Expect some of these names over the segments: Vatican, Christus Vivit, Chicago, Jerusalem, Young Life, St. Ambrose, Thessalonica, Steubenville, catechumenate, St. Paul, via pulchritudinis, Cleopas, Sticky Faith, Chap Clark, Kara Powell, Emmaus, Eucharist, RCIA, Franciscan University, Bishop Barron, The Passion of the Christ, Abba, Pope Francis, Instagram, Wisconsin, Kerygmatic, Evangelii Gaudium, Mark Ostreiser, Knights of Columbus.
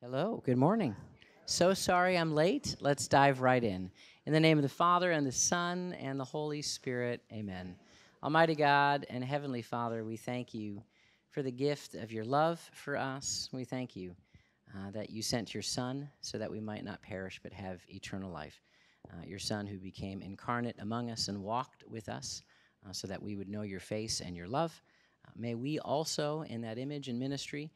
Hello, good morning. So sorry I'm late. Let's dive right in. In the name of the Father, and the Son, and the Holy Spirit, amen. Almighty God and Heavenly Father, we thank you for the gift of your love for us. We thank you that you sent your Son so that we might not perish but have eternal life. Your Son who became incarnate among us and walked with us so that we would know your face and your love. May we also, in that image and ministry,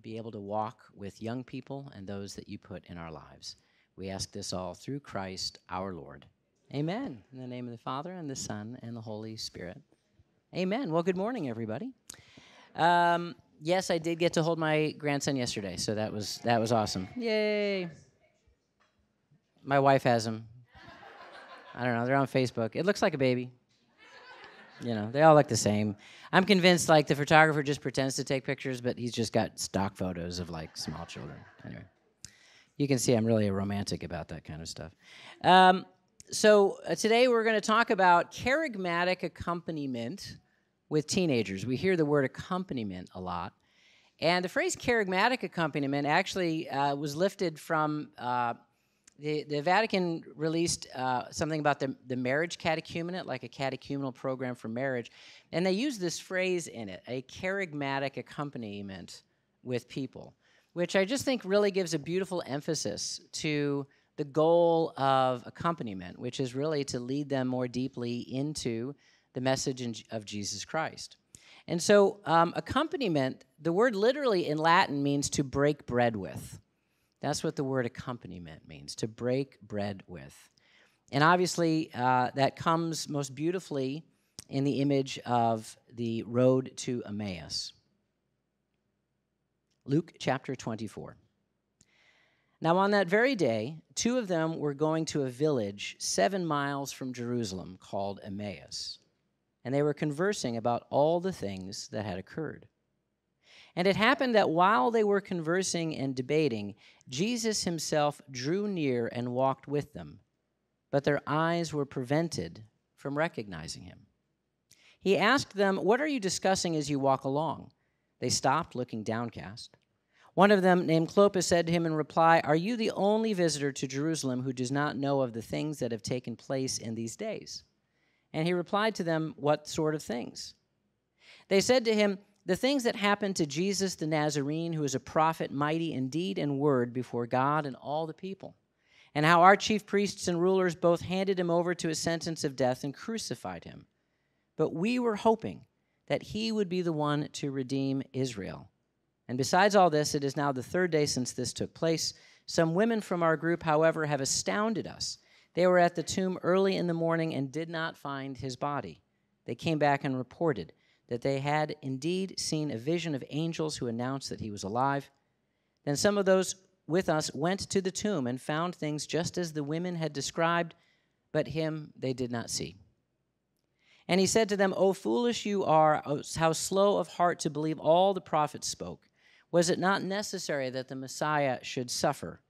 be able to walk with young people and those that you put in our lives. We ask this all through Christ our Lord. Amen. In the name of the Father, and the Son, and the Holy Spirit. Amen. Well, good morning, everybody. Yes, I did get to hold my grandson yesterday, so that was awesome. Yay. My wife has him. I don't know. They're on Facebook. It looks like a baby. You know, they all look the same. I'm convinced, like, the photographer just pretends to take pictures, but he's just got stock photos of, like, small children. Anyway, you can see I'm really a romantic about that kind of stuff. So today we're going to talk about kerygmatic accompaniment with teenagers. We hear the word accompaniment a lot. And the phrase kerygmatic accompaniment actually was lifted from... The Vatican released something about the marriage catechumenate, like a catechumenal program for marriage, and they used this phrase in it, a kerygmatic accompaniment with people, which I just think really gives a beautiful emphasis to the goal of accompaniment, which is really to lead them more deeply into the message of Jesus Christ. And so accompaniment, the word literally in Latin means to break bread with. That's what the word accompaniment means, to break bread with. And obviously, that comes most beautifully in the image of the road to Emmaus. Luke chapter 24. Now on that very day, two of them were going to a village 7 miles from Jerusalem called Emmaus, and they were conversing about all the things that had occurred. And it happened that while they were conversing and debating, Jesus himself drew near and walked with them, but their eyes were prevented from recognizing him. He asked them, "What are you discussing as you walk along?" They stopped, looking downcast. One of them, named Cleopas, said to him in reply, "Are you the only visitor to Jerusalem who does not know of the things that have taken place in these days?" And he replied to them, "What sort of things?" They said to him, "The things that happened to Jesus the Nazarene, who is a prophet, mighty in deed and word before God and all the people, and how our chief priests and rulers both handed him over to a sentence of death and crucified him. But we were hoping that he would be the one to redeem Israel. And besides all this, it is now the third day since this took place. Some women from our group, however, have astounded us. They were at the tomb early in the morning and did not find his body. They came back and reported that they had indeed seen a vision of angels who announced that he was alive. Then some of those with us went to the tomb and found things just as the women had described, but him they did not see." And he said to them, "O foolish you are, how slow of heart to believe all the prophets spoke. Was it not necessary that the Messiah should suffer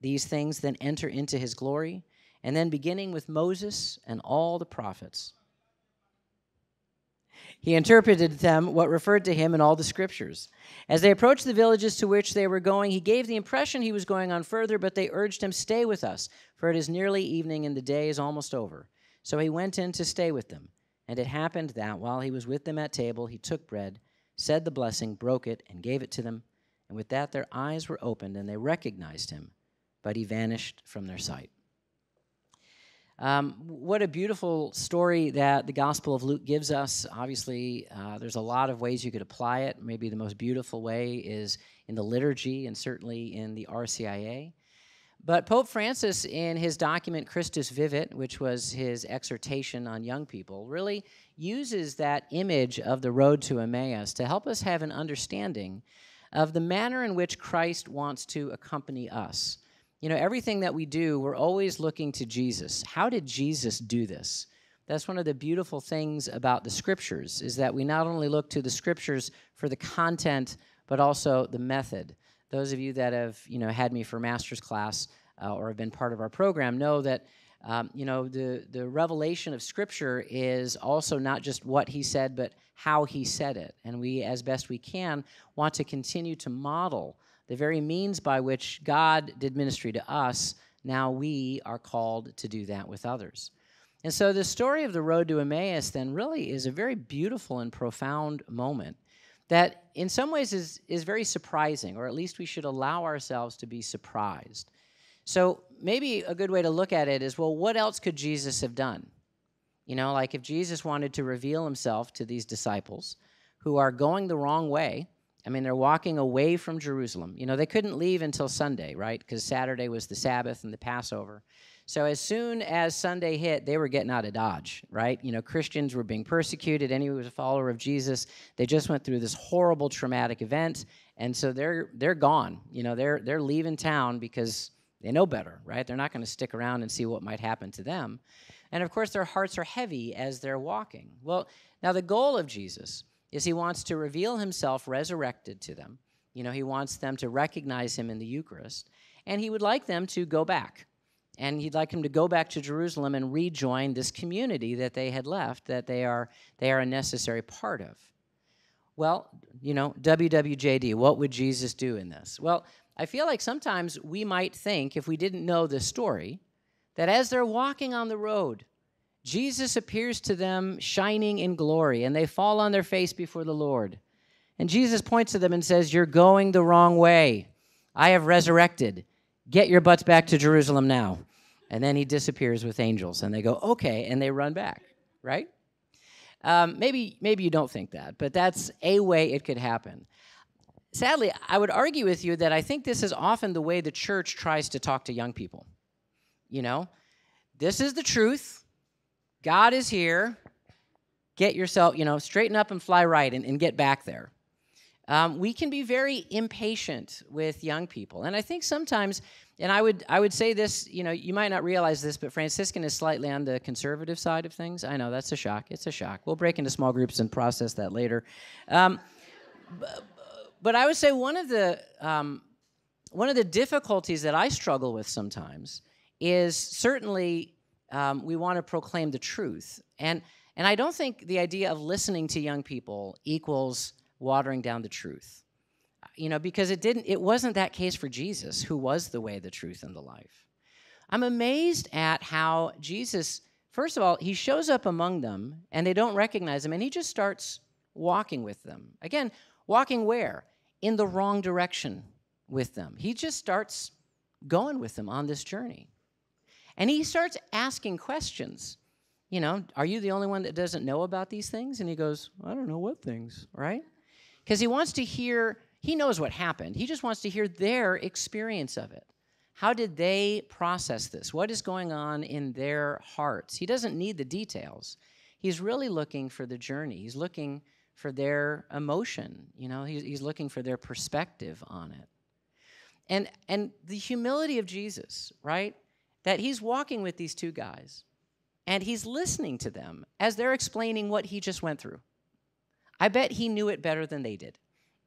these things, then enter into his glory? And then beginning with Moses and all the prophets..." He interpreted them what referred to him in all the scriptures. As they approached the villages to which they were going, he gave the impression he was going on further, but they urged him, "Stay with us, for it is nearly evening and the day is almost over." So he went in to stay with them. And it happened that while he was with them at table, he took bread, said the blessing, broke it, and gave it to them. And with that their eyes were opened, and they recognized him, but he vanished from their sight. What a beautiful story that the Gospel of Luke gives us. Obviously, there's a lot of ways you could apply it. Maybe the most beautiful way is in the liturgy and certainly in the RCIA. But Pope Francis, in his document Christus Vivit, which was his exhortation on young people, really uses that image of the road to Emmaus to help us have an understanding of the manner in which Christ wants to accompany us. You know, everything that we do, we're always looking to Jesus. How did Jesus do this? That's one of the beautiful things about the Scriptures, is that we not only look to the Scriptures for the content, but also the method. Those of you that have, you know, had me for master's class or have been part of our program know that, you know, the revelation of Scripture is also not just what he said, but how he said it. And we, as best we can, want to continue to model The very means by which God did ministry to us, now we are called to do that with others. And so the story of the road to Emmaus then really is a very beautiful and profound moment that in some ways is very surprising, or at least we should allow ourselves to be surprised. So maybe a good way to look at it is, well, what else could Jesus have done? You know, like if Jesus wanted to reveal himself to these disciples who are going the wrong way, I mean, they're walking away from Jerusalem. You know, they couldn't leave until Sunday, right? Because Saturday was the Sabbath and the Passover. So as soon as Sunday hit, they were getting out of Dodge, right? You know, Christians were being persecuted. Anyone who was a follower of Jesus, they just went through this horrible traumatic event, and so they're gone. You know, they're leaving town because they know better, right? They're not going to stick around and see what might happen to them. And, of course, their hearts are heavy as they're walking. Well, now the goal of Jesus is he wants to reveal himself resurrected to them. You know, he wants them to recognize him in the Eucharist, and he would like them to go back. And he'd like them to go back to Jerusalem and rejoin this community that they had left, that they are a necessary part of. Well, you know, WWJD, what would Jesus do in this? Well, I feel like sometimes we might think, if we didn't know this story, that as they're walking on the road, Jesus appears to them shining in glory, and they fall on their face before the Lord. And Jesus points to them and says, "You're going the wrong way. I have resurrected. Get your butts back to Jerusalem now." And then he disappears with angels, and they go, okay, and they run back, right? Maybe you don't think that, but that's a way it could happen. Sadly, I would argue with you that I think this is often the way the church tries to talk to young people. You know, this is the truth. God is here. Get yourself, you know, straighten up and fly right and get back there. We can be very impatient with young people. And I think sometimes, and I would say this, you know, you might not realize this, but Franciscan is slightly on the conservative side of things. I know, that's a shock. It's a shock. We'll break into small groups and process that later. But I would say one of the difficulties that I struggle with sometimes is certainly we want to proclaim the truth. And I don't think the idea of listening to young people equals watering down the truth, you know, because it wasn't that case for Jesus, who was the way, the truth, and the life. I'm amazed at how Jesus, first of all, he shows up among them, and they don't recognize him, and he just starts walking with them. Again, walking where? In the wrong direction with them. He just starts going with them on this journey. And he starts asking questions. You know, are you the only one that doesn't know about these things? And he goes, I don't know what things, right? Because he wants to hear, he knows what happened. He just wants to hear their experience of it. How did they process this? What is going on in their hearts? He doesn't need the details. He's really looking for the journey. He's looking for their emotion. You know, he's looking for their perspective on it. And the humility of Jesus, right? That he's walking with these two guys, and he's listening to them as they're explaining what he just went through. I bet he knew it better than they did,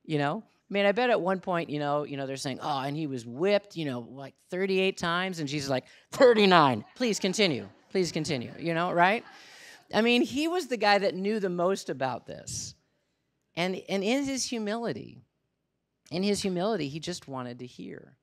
you know? I mean, I bet at one point, you know, they're saying, oh, and he was whipped, you know, like 38 times, and Jesus is like, 39, please continue, you know, right? I mean, he was the guy that knew the most about this. And in his humility, he just wanted to hear.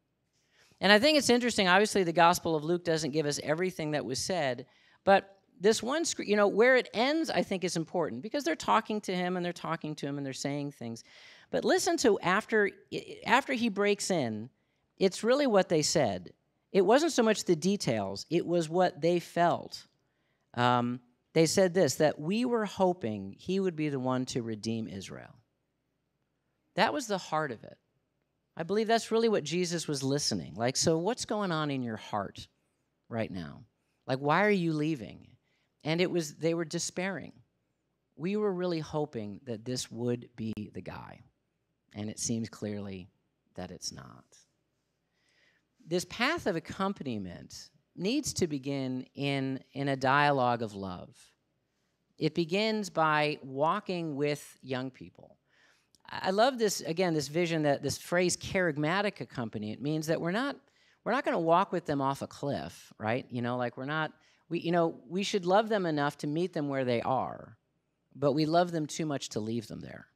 And I think it's interesting, obviously the Gospel of Luke doesn't give us everything that was said, but this one, you know, where it ends I think is important, because they're talking to him and they're talking to him and they're saying things. But listen to after he breaks in, it's really what they said. It wasn't so much the details, it was what they felt. They said this, that we were hoping he would be the one to redeem Israel. That was the heart of it. I believe that's really what Jesus was listening. Like, so what's going on in your heart right now? Like, why are you leaving? And they were despairing. We were really hoping that this would be the guy. And it seems clearly that it's not. This path of accompaniment needs to begin in a dialogue of love. It begins by walking with young people. I love this, again, this vision, that this phrase kerygmatic accompaniment means that we're not going to walk with them off a cliff, right? You know, like we should love them enough to meet them where they are, but we love them too much to leave them there.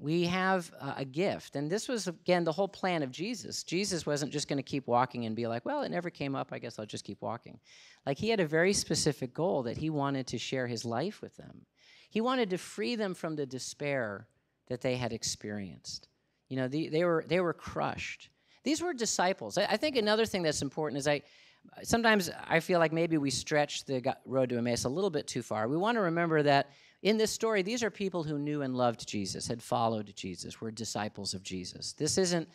We have a gift. And this was, again, the whole plan of Jesus. Jesus wasn't just going to keep walking and be like, well, it never came up. I guess I'll just keep walking. Like, he had a very specific goal that he wanted to share his life with them. He wanted to free them from the despair that they had experienced. You know, they were crushed. These were disciples. I think another thing that's important is sometimes I feel like maybe we stretch the road to Emmaus a little bit too far. We want to remember that in this story, these are people who knew and loved Jesus, had followed Jesus, were disciples of Jesus. This isn't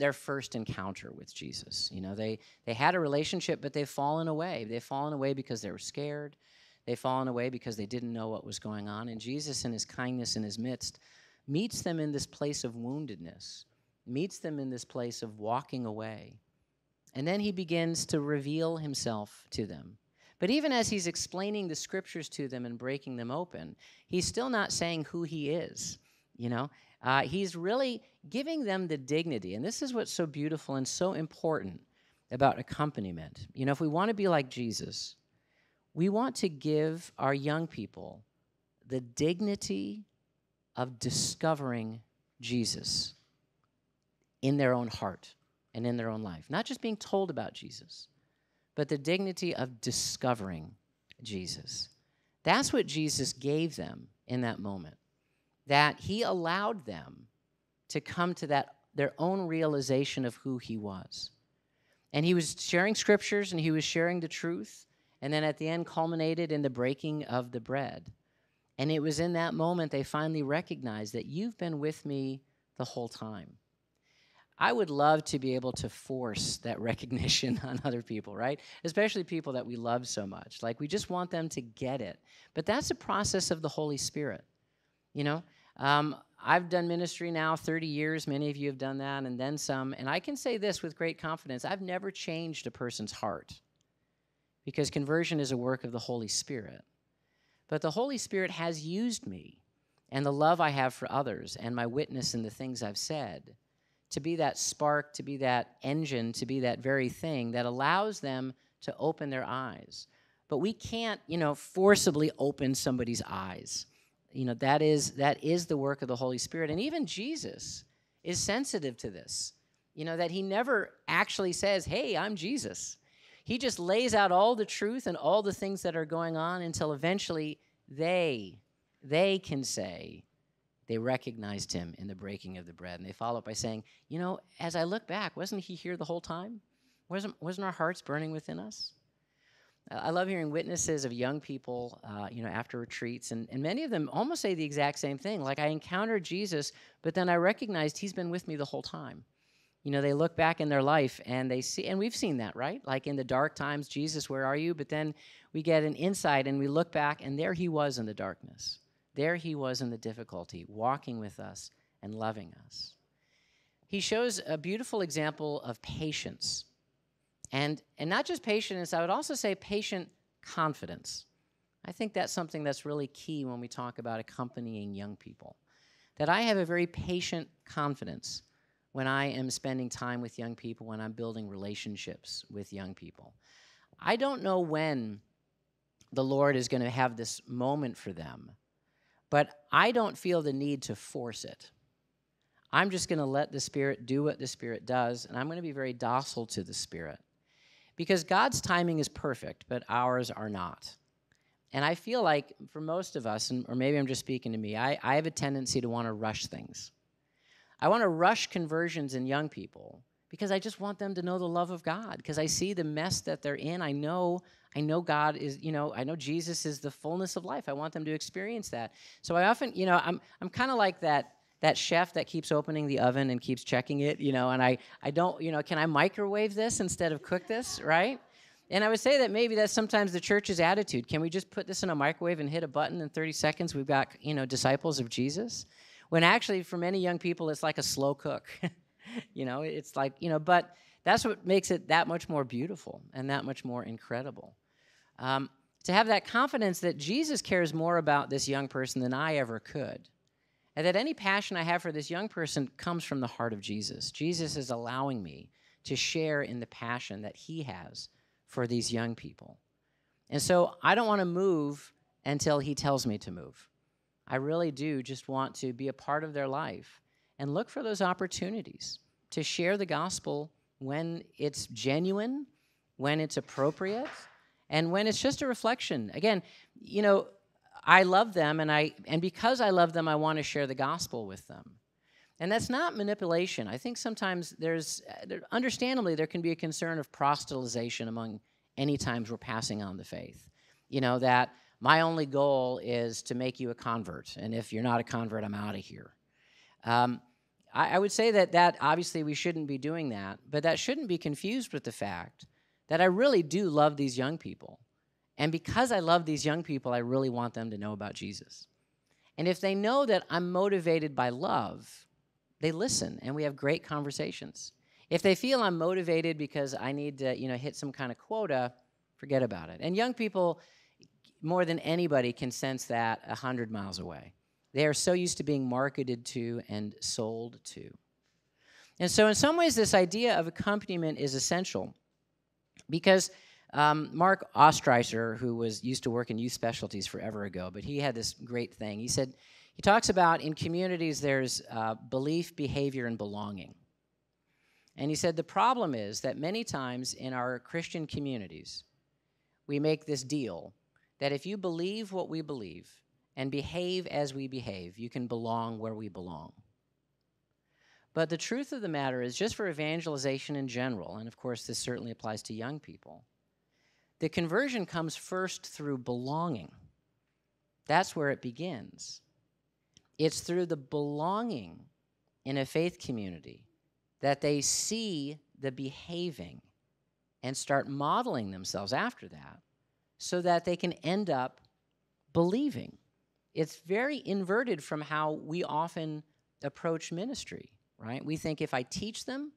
their first encounter with Jesus. You know, they had a relationship, but they've fallen away. They've fallen away because they were scared. They've fallen away because they didn't know what was going on. And Jesus, in his kindness in his midst, meets them in this place of woundedness, meets them in this place of walking away. And then he begins to reveal himself to them. But even as he's explaining the scriptures to them and breaking them open, he's still not saying who he is, you know. He's really giving them the dignity. And this is what's so beautiful and so important about accompaniment. You know, if we want to be like Jesus, we want to give our young people the dignity of discovering Jesus in their own heart and in their own life. Not just being told about Jesus, but the dignity of discovering Jesus. That's what Jesus gave them in that moment, that he allowed them to come to their own realization of who he was. And he was sharing scriptures, and he was sharing the truth, and then at the end culminated in the breaking of the bread. And it was in that moment they finally recognized that you've been with me the whole time. I would love to be able to force that recognition on other people, right? Especially people that we love so much. Like, we just want them to get it. But that's a process of the Holy Spirit, you know? I've done ministry now 30 years. Many of you have done that, and then some. And I can say this with great confidence. I've never changed a person's heart, because conversion is a work of the Holy Spirit. But the Holy Spirit has used me and the love I have for others and my witness and the things I've said to be that spark, to be that engine, to be that very thing that allows them to open their eyes. But we can't, you know, forcibly open somebody's eyes. You know, that is the work of the Holy Spirit. And even Jesus is sensitive to this, you know, that he never actually says, hey, I'm Jesus. He just lays out all the truth and all the things that are going on until eventually they can say, they recognized him in the breaking of the bread. And they follow up by saying, you know, as I look back, wasn't he here the whole time? Wasn't our hearts burning within us? I love hearing witnesses of young people, you know, after retreats. And many of them almost say the exact same thing. Like, I encountered Jesus, but then I recognized he's been with me the whole time. You know, they look back in their life and they see, and we've seen that, right? Like, in the dark times, Jesus, where are you? But then we get an insight and we look back, and there he was in the darkness. There he was in the difficulty, walking with us and loving us. He shows a beautiful example of patience. And not just patience, I would also say patient confidence. I think that's something that's really key when we talk about accompanying young people, that I have a very patient confidence when I am spending time with young people, when I'm building relationships with young people. I don't know when the Lord is going to have this moment for them, but I don't feel the need to force it. I'm just going to let the Spirit do what the Spirit does, and I'm going to be very docile to the Spirit. Because God's timing is perfect, but ours are not. And I feel like for most of us, or maybe I'm just speaking to me, I have a tendency to want to rush things. I want to rush conversions in young people because I just want them to know the love of God, because I see the mess that they're in. I know God is, you know, I know Jesus is the fullness of life. I want them to experience that. So I often, you know, I'm kind of like that chef that keeps opening the oven and keeps checking it, you know, and I don't, you know, can I microwave this instead of cook this, right? And I would say that maybe that's sometimes the church's attitude. Can we just put this in a microwave and hit a button in 30 seconds? We've got, you know, disciples of Jesus. When actually for many young people, it's like a slow cook, you know, it's like, you know, but that's what makes it that much more beautiful and that much more incredible. To have that confidence that Jesus cares more about this young person than I ever could, and that any passion I have for this young person comes from the heart of Jesus. Jesus is allowing me to share in the passion that he has for these young people. And so I don't want to move until he tells me to move. I really do just want to be a part of their life and look for those opportunities to share the gospel when it's genuine, when it's appropriate, and when it's just a reflection. Again, you know, I love them, and because I love them, I want to share the gospel with them. And that's not manipulation. I think sometimes understandably, there can be a concern of proselytization among any times we're passing on the faith. You know, that my only goal is to make you a convert, and if you're not a convert, I'm out of here. I would say that obviously we shouldn't be doing that, but that shouldn't be confused with the fact that I really do love these young people. And because I love these young people, I really want them to know about Jesus. And if they know that I'm motivated by love, they listen, and we have great conversations. If they feel I'm motivated because I need to, you know, hit some kind of quota, forget about it. And young people, more than anybody, can sense that 100 miles away. They are so used to being marketed to and sold to. And so in some ways, this idea of accompaniment is essential because Mark Ostreiser, who used to work in youth specialties forever ago, but he had this great thing. He said, he talks about in communities there's belief, behavior, and belonging. And he said the problem is that many times in our Christian communities, we make this deal that if you believe what we believe and behave as we behave, you can belong where we belong. But the truth of the matter is, just for evangelization in general, and of course this certainly applies to young people, the conversion comes first through belonging. That's where it begins. It's through the belonging in a faith community that they see the behaving and start modeling themselves after that so that they can end up believing. It's very inverted from how we often approach ministry, right? We think if I teach them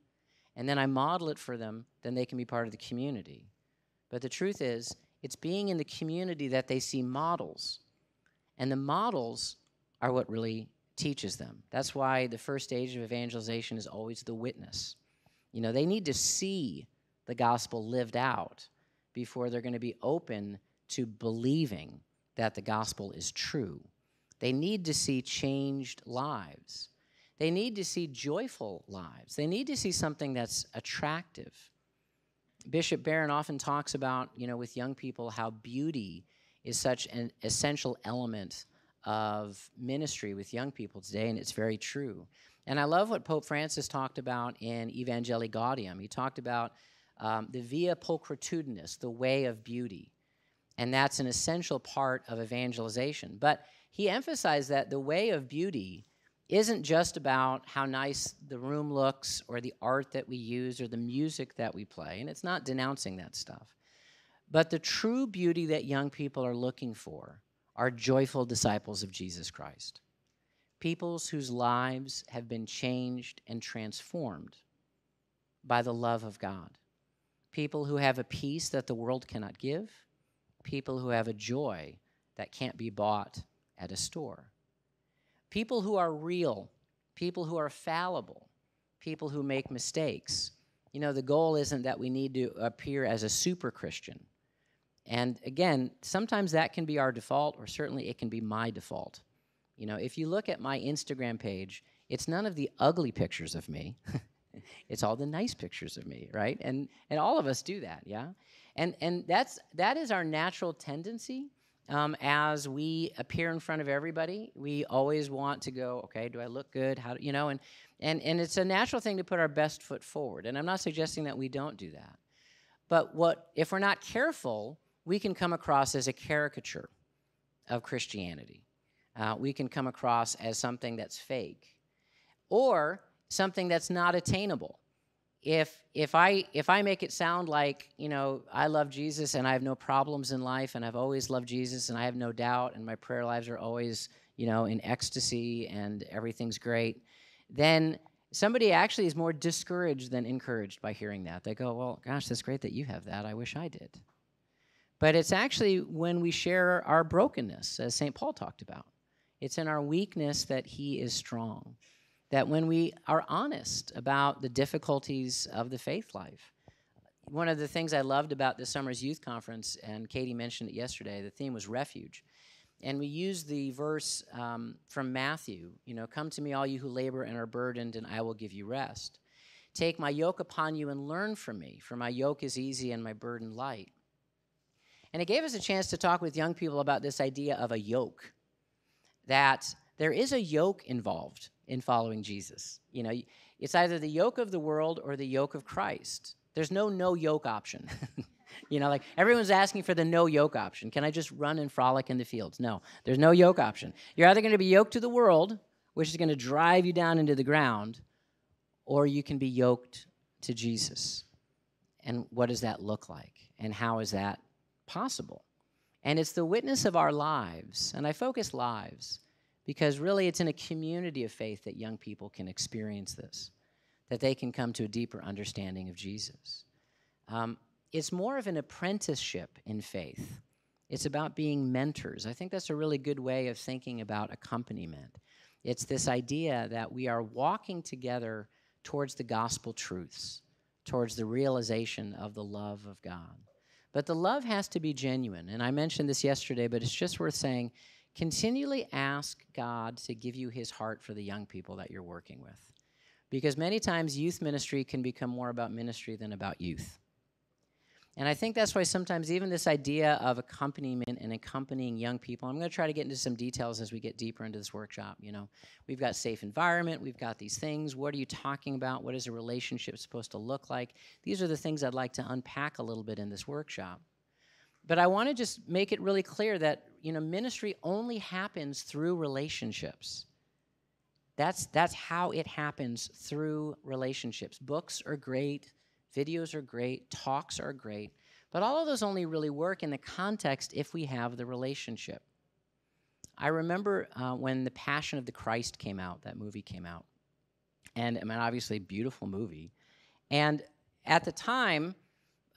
and then I model it for them, then they can be part of the community. But the truth is, it's being in the community that they see models. And the models are what really teaches them. That's why the first stage of evangelization is always the witness. You know, they need to see the gospel lived out before they're going to be open to believing that the gospel is true. They need to see changed lives. They need to see joyful lives. They need to see something that's attractive. Bishop Barron often talks about, you know, with young people, how beauty is such an essential element of ministry with young people today, and it's very true. And I love what Pope Francis talked about in Evangelii Gaudium. He talked about the via pulchritudinis, the way of beauty, and that's an essential part of evangelization. But he emphasized that the way of beauty isn't just about how nice the room looks or the art that we use or the music that we play, and it's not denouncing that stuff. But the true beauty that young people are looking for are joyful disciples of Jesus Christ, peoples whose lives have been changed and transformed by the love of God, people who have a peace that the world cannot give, people who have a joy that can't be bought at a store. People who are real, people who are fallible, people who make mistakes. You know, the goal isn't that we need to appear as a super Christian. And again, sometimes that can be our default, or certainly it can be my default. You know, if you look at my Instagram page, it's none of the ugly pictures of me. It's all the nice pictures of me, right? And all of us do that, yeah? And that is our natural tendency. As we appear in front of everybody, we always want to go, okay, do I look good? How do, you know, and it's a natural thing to put our best foot forward. And I'm not suggesting that we don't do that. But if we're not careful, we can come across as a caricature of Christianity. We can come across as something that's fake or something that's not attainable. If I make it sound like, you know, I love Jesus and I have no problems in life and I've always loved Jesus and I have no doubt and my prayer lives are always, you know, in ecstasy and everything's great, then somebody actually is more discouraged than encouraged by hearing that. They go, well, gosh, that's great that you have that. I wish I did. But it's actually when we share our brokenness, as St. Paul talked about. It's in our weakness that he is strong. That when we are honest about the difficulties of the faith life. One of the things I loved about this summer's youth conference, and Katie mentioned it yesterday, the theme was refuge. And we use the verse from Matthew, you know, come to me all you who labor and are burdened and I will give you rest. Take my yoke upon you and learn from me, for my yoke is easy and my burden light. And it gave us a chance to talk with young people about this idea of a yoke, that there is a yoke involved in following Jesus. You know, it's either the yoke of the world or the yoke of Christ. There's no yoke option. You know, like everyone's asking for the no yoke option. Can I just run and frolic in the fields? No, there's no yoke option. You're either going to be yoked to the world, which is going to drive you down into the ground, or you can be yoked to Jesus. And what does that look like? And how is that possible? And it's the witness of our lives. And I focus lives because really it's in a community of faith that young people can experience this, that they can come to a deeper understanding of Jesus. It's more of an apprenticeship in faith. It's about being mentors. I think that's a really good way of thinking about accompaniment. It's this idea that we are walking together towards the gospel truths, towards the realization of the love of God. But the love has to be genuine. And I mentioned this yesterday, but it's just worth saying, continually ask God to give you his heart for the young people that you're working with. Because many times youth ministry can become more about ministry than about youth. And I think that's why sometimes even this idea of accompaniment and accompanying young people, I'm going to try to get into some details as we get deeper into this workshop, you know. We've got safe environment, we've got these things, what are you talking about, what is a relationship supposed to look like? These are the things I'd like to unpack a little bit in this workshop. But I want to just make it really clear that, you know, ministry only happens through relationships. That's how it happens, through relationships. Books are great. Videos are great, talks are great, but all of those only really work in the context if we have the relationship. I remember when The Passion of the Christ came out, that movie came out, and I mean, obviously, beautiful movie, and at the time,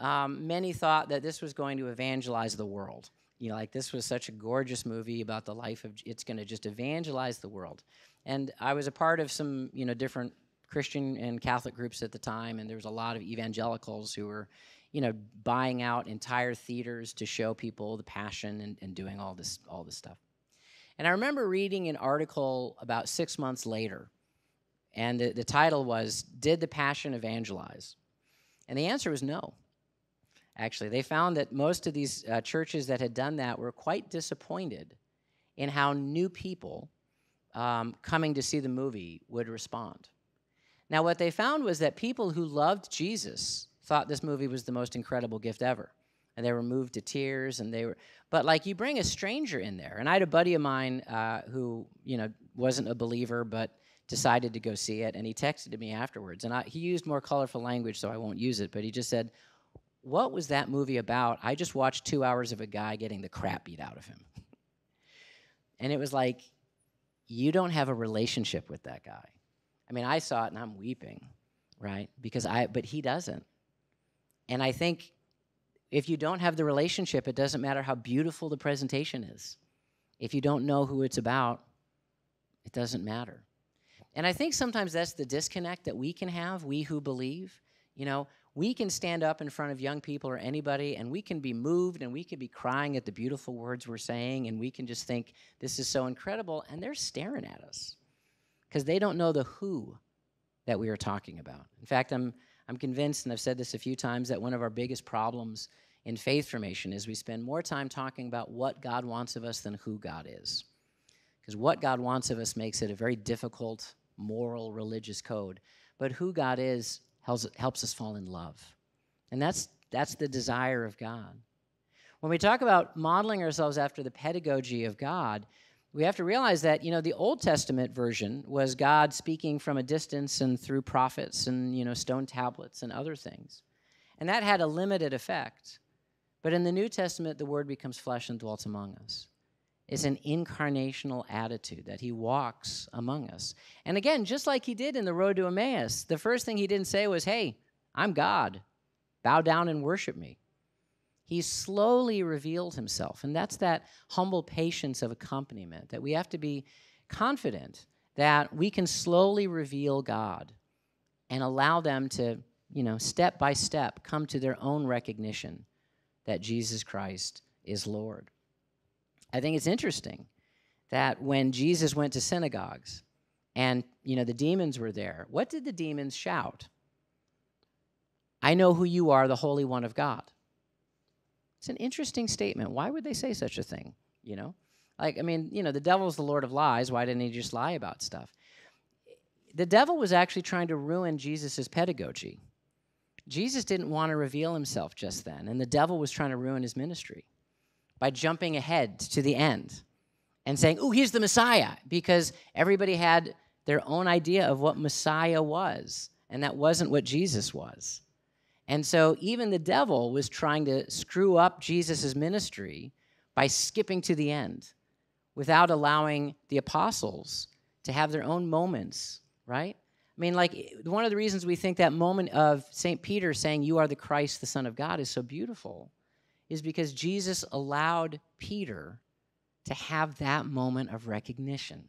many thought that this was going to evangelize the world. You know, like this was such a gorgeous movie about the life of, it's going to just evangelize the world. And I was a part of some, you know, different Christian and Catholic groups at the time, and there was a lot of evangelicals who were, you know, buying out entire theaters to show people the passion and doing all this stuff. And I remember reading an article about 6 months later, and the title was, Did the Passion Evangelize? And the answer was no. Actually, they found that most of these churches that had done that were quite disappointed in how new people coming to see the movie would respond. Now, what they found was that people who loved Jesus thought this movie was the most incredible gift ever. And they were moved to tears, and they were... But, like, you bring a stranger in there. And I had a buddy of mine who, you know, wasn't a believer but decided to go see it, and he texted me afterwards. And he used more colorful language, so I won't use it, but he just said, what was that movie about? I just watched 2 hours of a guy getting the crap beat out of him. And it was like, you don't have a relationship with that guy. I mean, I saw it and I'm weeping, right? But he doesn't. And I think if you don't have the relationship, it doesn't matter how beautiful the presentation is. If you don't know who it's about, it doesn't matter. And I think sometimes that's the disconnect that we can have, we who believe. You know, we can stand up in front of young people or anybody and we can be moved and we can be crying at the beautiful words we're saying and we can just think, this is so incredible, and they're staring at us. Because they don't know the who that we are talking about. In fact, I'm convinced, and I've said this a few times, that one of our biggest problems in faith formation is we spend more time talking about what God wants of us than who God is. Because what God wants of us makes it a very difficult moral, religious code. But who God is helps us fall in love. And that's the desire of God. When we talk about modeling ourselves after the pedagogy of God, we have to realize that, you know, the Old Testament version was God speaking from a distance and through prophets and, you know, stone tablets and other things. And that had a limited effect. But in the New Testament, the Word becomes flesh and dwelt among us. It's an incarnational attitude that he walks among us. And again, just like he did in the road to Emmaus, the first thing he didn't say was, hey, I'm God. Bow down and worship me. He slowly revealed himself, and that's that humble patience of accompaniment, that we have to be confident that we can slowly reveal God and allow them to, you know, step by step come to their own recognition that Jesus Christ is Lord. I think it's interesting that when Jesus went to synagogues and, you know, the demons were there, what did the demons shout? I know who you are, the Holy One of God. It's an interesting statement. Why would they say such a thing, you know? Like, I mean, you know, the devil's the Lord of lies. Why didn't he just lie about stuff? The devil was actually trying to ruin Jesus' pedagogy. Jesus didn't want to reveal himself just then, and the devil was trying to ruin his ministry by jumping ahead to the end and saying, "Ooh, he's the Messiah," because everybody had their own idea of what Messiah was, and that wasn't what Jesus was. And so even the devil was trying to screw up Jesus' ministry by skipping to the end without allowing the apostles to have their own moments, right? I mean, like, one of the reasons we think that moment of St. Peter saying, "You are the Christ, the Son of God," is so beautiful is because Jesus allowed Peter to have that moment of recognition.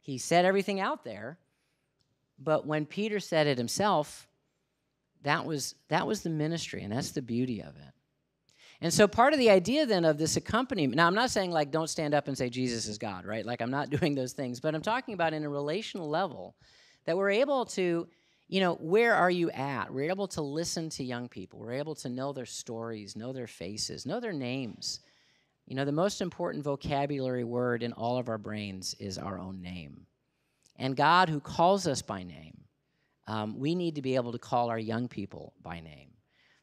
He said everything out there, but when Peter said it himself, that was the ministry, and that's the beauty of it. And so part of the idea then of this accompaniment, now I'm not saying like don't stand up and say Jesus is God, right? Like I'm not doing those things, but I'm talking about in a relational level that we're able to, you know, where are you at? We're able to listen to young people. We're able to know their stories, know their faces, know their names. You know, the most important vocabulary word in all of our brains is our own name. And God, who calls us by name, we need to be able to call our young people by name.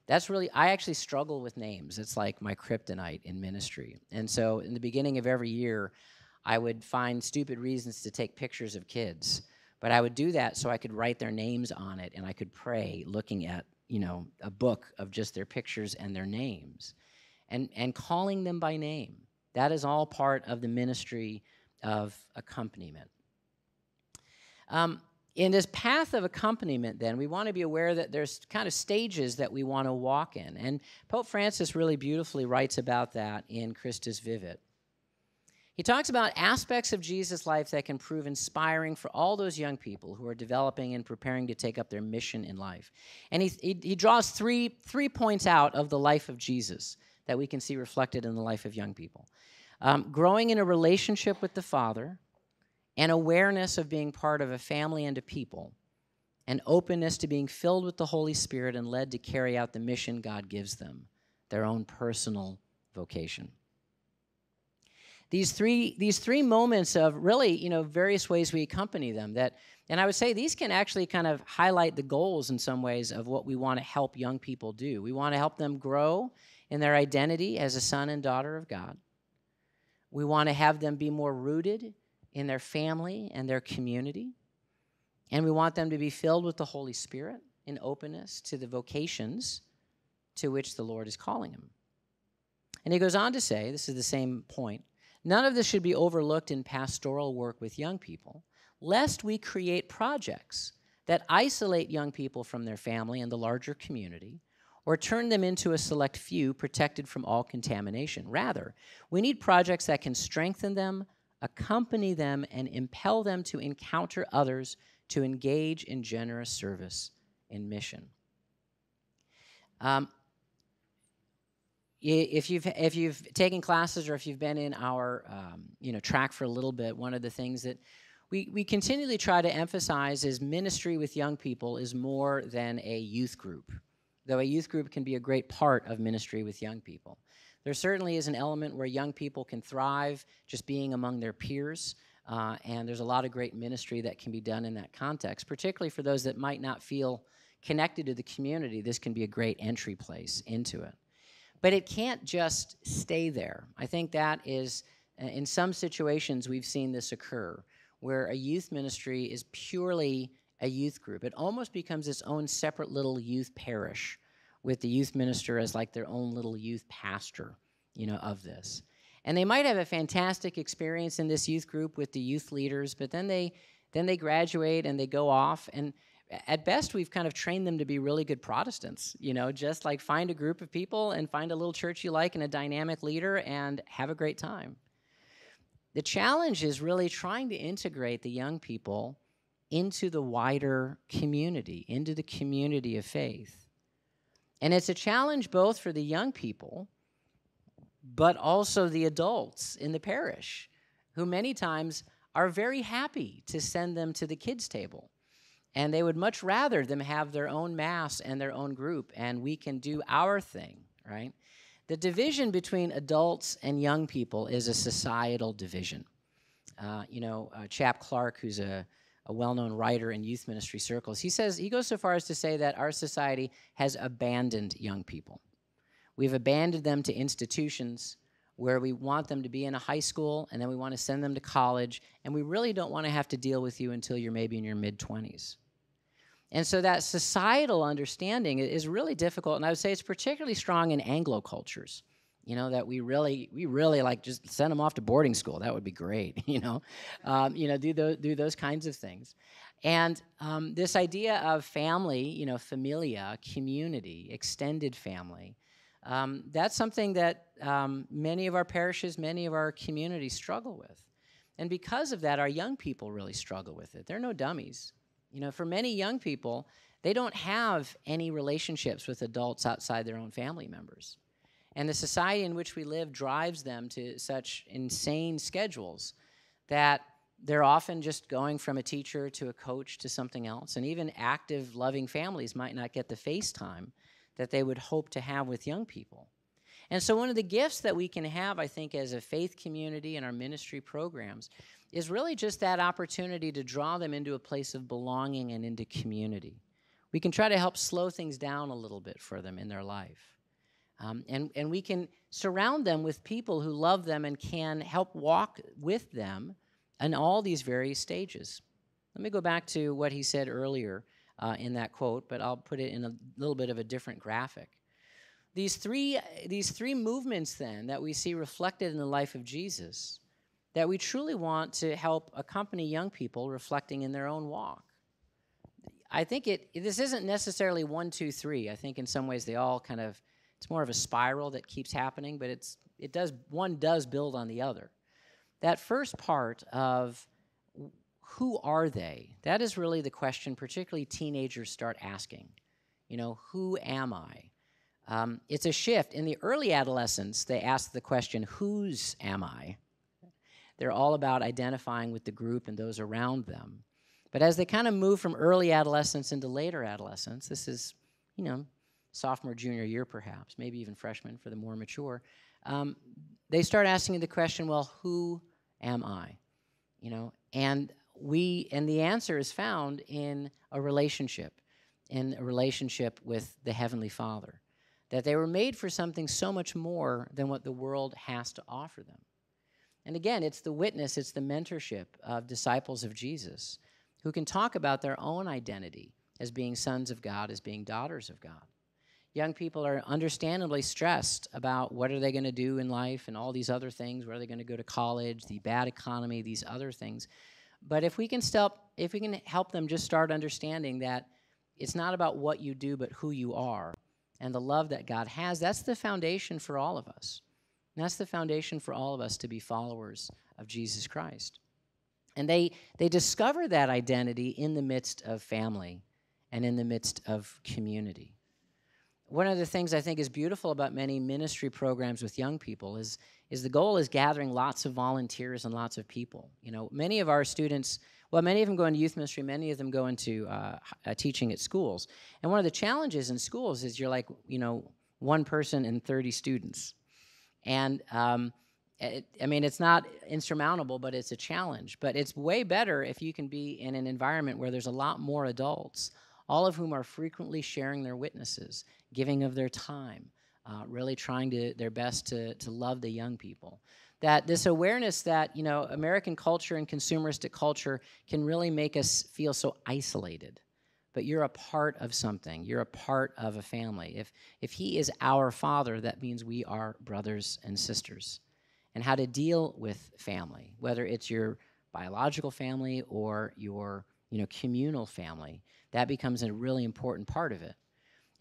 That's really, I actually struggle with names. It's like my kryptonite in ministry. And so in the beginning of every year, I would find stupid reasons to take pictures of kids. But I would do that so I could write their names on it, and I could pray looking at, you know, a book of just their pictures and their names and calling them by name. That is all part of the ministry of accompaniment. In this path of accompaniment, then, we want to be aware that there's kind of stages that we want to walk in. And Pope Francis really beautifully writes about that in Christus Vivit. He talks about aspects of Jesus' life that can prove inspiring for all those young people who are developing and preparing to take up their mission in life. And he draws three points out of the life of Jesus that we can see reflected in the life of young people. Growing in a relationship with the Father, an awareness of being part of a family and a people, an openness to being filled with the Holy Spirit and led to carry out the mission God gives them, their own personal vocation. These three moments of really, you know, various ways we accompany them that, and I would say these can actually kind of highlight the goals in some ways of what we want to help young people do. We want to help them grow in their identity as a son and daughter of God. We want to have them be more rooted in their family and their community. And we want them to be filled with the Holy Spirit in openness to the vocations to which the Lord is calling them. And he goes on to say, this is the same point, none of this should be overlooked in pastoral work with young people, lest we create projects that isolate young people from their family and the larger community, or turn them into a select few protected from all contamination. Rather, we need projects that can strengthen them, accompany them, and impel them to encounter others, to engage in generous service in mission. If you've taken classes or if you've been in our you know, track for a little bit, one of the things that we continually try to emphasize is ministry with young people is more than a youth group, though a youth group can be a great part of ministry with young people. There certainly is an element where young people can thrive just being among their peers, and there's a lot of great ministry that can be done in that context, particularly for those that might not feel connected to the community. This can be a great entry place into it. But it can't just stay there. I think that is, in some situations, we've seen this occur, where a youth ministry is purely a youth group. It almost becomes its own separate little youth parish, with the youth minister as like their own little youth pastor, you know, of this. And they might have a fantastic experience in this youth group with the youth leaders, but then they graduate and they go off, and at best, we've kind of trained them to be really good Protestants, you know, just like find a group of people and find a little church you like and a dynamic leader and have a great time. The challenge is really trying to integrate the young people into the wider community, into the community of faith. And it's a challenge both for the young people but also the adults in the parish, who many times are very happy to send them to the kids' table. And they would much rather them have their own mass and their own group, and we can do our thing, right? The division between adults and young people is a societal division. Chap Clark, who's a well-known writer in youth ministry circles, he goes so far as to say that our society has abandoned young people. We've abandoned them to institutions where we want them to be in a high school, and then we want to send them to college, and we really don't want to have to deal with you until you're maybe in your mid-20s. And so that societal understanding is really difficult, and I would say it's particularly strong in Anglo cultures, that we really like just send them off to boarding school. That would be great, do those kinds of things. And this idea of family, familia, community, extended family, that's something that many of our parishes, many of our communities struggle with. And because of that, our young people really struggle with it. They're no dummies. For many young people, they don't have any relationships with adults outside their own family members. And the society in which we live drives them to such insane schedules that they're often just going from a teacher to a coach to something else. And even active, loving families might not get the face time that they would hope to have with young people. And so one of the gifts that we can have, I think, as a faith community and our ministry programs is really just that opportunity to draw them into a place of belonging and into community. We can try to help slow things down a little bit for them in their life. And we can surround them with people who love them and can help walk with them in all these various stages. Let me go back to what he said earlier in that quote, but I'll put it in a little bit of a different graphic. These three movements, then, that we see reflected in the life of Jesus, that we truly want to help accompany young people reflecting in their own walk. I think this isn't necessarily 1, 2, 3. I think in some ways they all kind of, it's more of a spiral that keeps happening, but one does build on the other. That first part of who are they? That is really the question particularly teenagers start asking. Who am I? It's a shift. In the early adolescence, they ask the question, whose am I? They're all about identifying with the group and those around them. But as they kind of move from early adolescence into later adolescence, this is, sophomore, junior year perhaps, maybe even freshman for the more mature, they start asking the question, well, who am I? And the answer is found in a relationship with the Heavenly Father, that they were made for something so much more than what the world has to offer them. And again, it's the witness, it's the mentorship of disciples of Jesus who can talk about their own identity as being sons of God, as being daughters of God. Young people are understandably stressed about what are they going to do in life and all these other things, where are they going to go to college, the bad economy, these other things. But if we can help them just start understanding that it's not about what you do but who you are and the love that God has, that's the foundation for all of us. And that's the foundation for all of us to be followers of Jesus Christ. And they discover that identity in the midst of family and in the midst of community. One of the things I think is beautiful about many ministry programs with young people is the goal is gathering lots of volunteers and lots of people. Many of our students, many of them go into youth ministry, many of them go into teaching at schools. And one of the challenges in schools is you're like, one person and 30 students. And, it's not insurmountable, but it's a challenge. But it's way better if you can be in an environment where there's a lot more adults, all of whom are frequently sharing their witnesses, giving of their time, really trying their best to love the young people. That this awareness that, American culture and consumeristic culture can really make us feel so isolated. But you're a part of something. You're a part of a family. If he is our father, that means we are brothers and sisters. And how to deal with family, whether it's your biological family or your communal family, that becomes a really important part of it.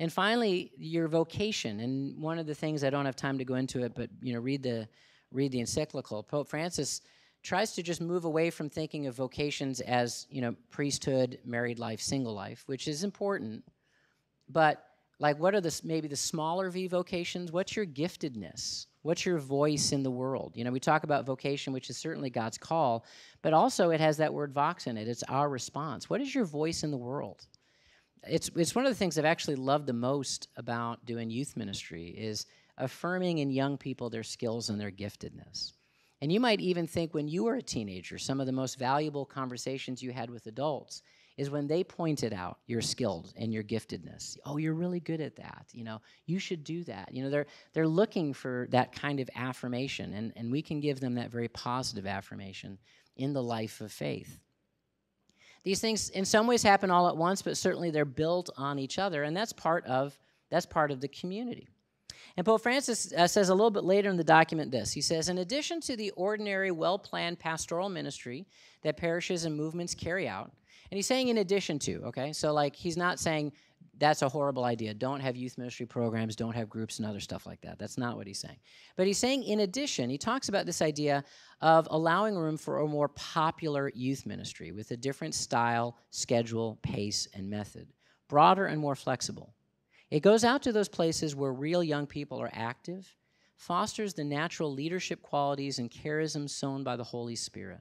And finally, your vocation. And one of the things, I don't have time to go into it, but read the encyclical. Pope Francis tries to just move away from thinking of vocations as, priesthood, married life, single life, which is important. But, what are maybe the smaller V vocations? What's your giftedness? What's your voice in the world? You know, we talk about vocation, which is certainly God's call, but also it has that word vox in it. It's our response. What is your voice in the world? It's one of the things I've actually loved the most about doing youth ministry is affirming in young people their skills and their giftedness. And you might even think when you were a teenager, some of the most valuable conversations you had with adults is when they pointed out your skills and your giftedness. Oh, you're really good at that. You know, you should do that. You know, they're looking for that kind of affirmation, and we can give them that very positive affirmation in the life of faith. These things in some ways happen all at once, but certainly they're built on each other, and that's part of the community. And Pope Francis says a little bit later in the document this. He says, in addition to the ordinary, well-planned pastoral ministry that parishes and movements carry out, and he's saying in addition to, okay? So, like, he's not saying that's a horrible idea. Don't have youth ministry programs, don't have groups and other stuff like that. That's not what he's saying. But he's saying in addition, he talks about this idea of allowing room for a more popular youth ministry with a different style, schedule, pace, and method, broader and more flexible. It goes out to those places where real young people are active, fosters the natural leadership qualities and charisms sown by the Holy Spirit.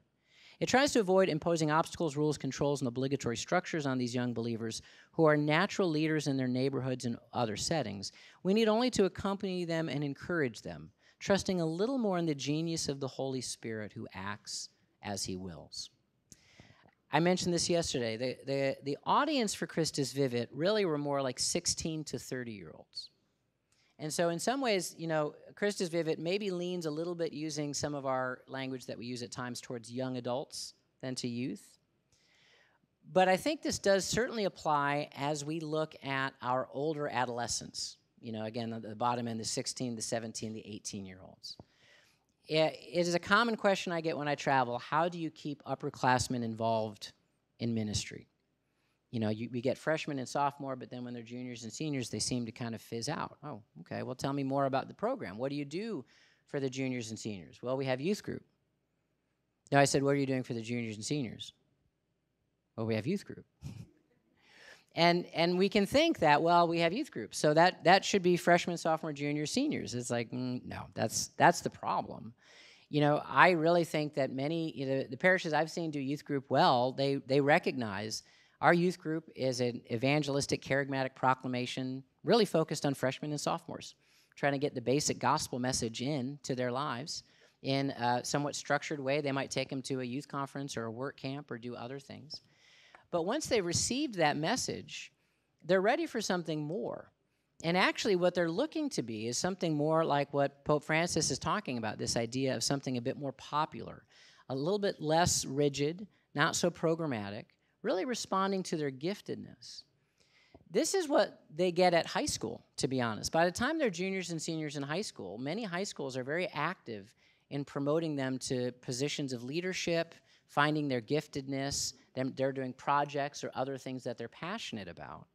It tries to avoid imposing obstacles, rules, controls, and obligatory structures on these young believers who are natural leaders in their neighborhoods and other settings. We need only to accompany them and encourage them, trusting a little more in the genius of the Holy Spirit who acts as he wills. I mentioned this yesterday. The audience for Christus Vivit really were more like 16 to 30-year-olds. And so in some ways, you know, Christus Vivit maybe leans a little bit using some of our language that we use at times towards young adults than to youth. But I think this does certainly apply as we look at our older adolescents. You know, again, the bottom end, the 16, the 17, the 18-year-olds. It is a common question I get when I travel. How do you keep upperclassmen involved in ministry? You know, we get freshmen and sophomore, but then when they're juniors and seniors, they seem to kind of fizz out. Oh, okay, well, tell me more about the program. What do you do for the juniors and seniors? Well, we have youth group. No, I said, what are you doing for the juniors and seniors? Well, we have youth group. And we can think that, well, we have youth groups, so that should be freshmen, sophomore, juniors, seniors. It's like, no, that's the problem. You know, I really think that many, you know, the parishes I've seen do youth group well, they recognize our youth group is an evangelistic, kerygmatic proclamation really focused on freshmen and sophomores, trying to get the basic gospel message in to their lives in a somewhat structured way. They might take them to a youth conference or a work camp or do other things. But once they received that message, they're ready for something more. And actually what they're looking to be is something more like what Pope Francis is talking about, this idea of something a bit more popular, a little bit less rigid, not so programmatic, really responding to their giftedness. This is what they get at high school, to be honest. By the time they're juniors and seniors in high school, many high schools are very active in promoting them to positions of leadership, finding their giftedness. They're doing projects or other things that they're passionate about.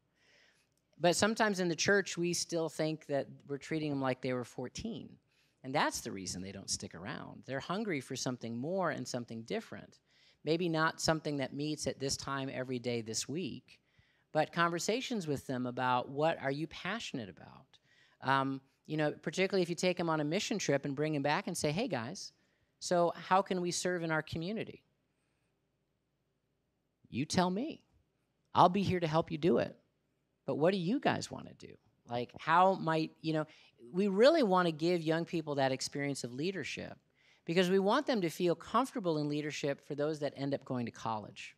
But sometimes in the church, we still think that we're treating them like they were 14. And that's the reason they don't stick around. They're hungry for something more and something different. Maybe not something that meets at this time every day this week, but conversations with them about what are you passionate about. You know, particularly if you take them on a mission trip and bring them back and say, hey guys, so how can we serve in our community? You tell me. I'll be here to help you do it. But what do you guys want to do? Like, how might, you know, we really want to give young people that experience of leadership because we want them to feel comfortable in leadership for those that end up going to college,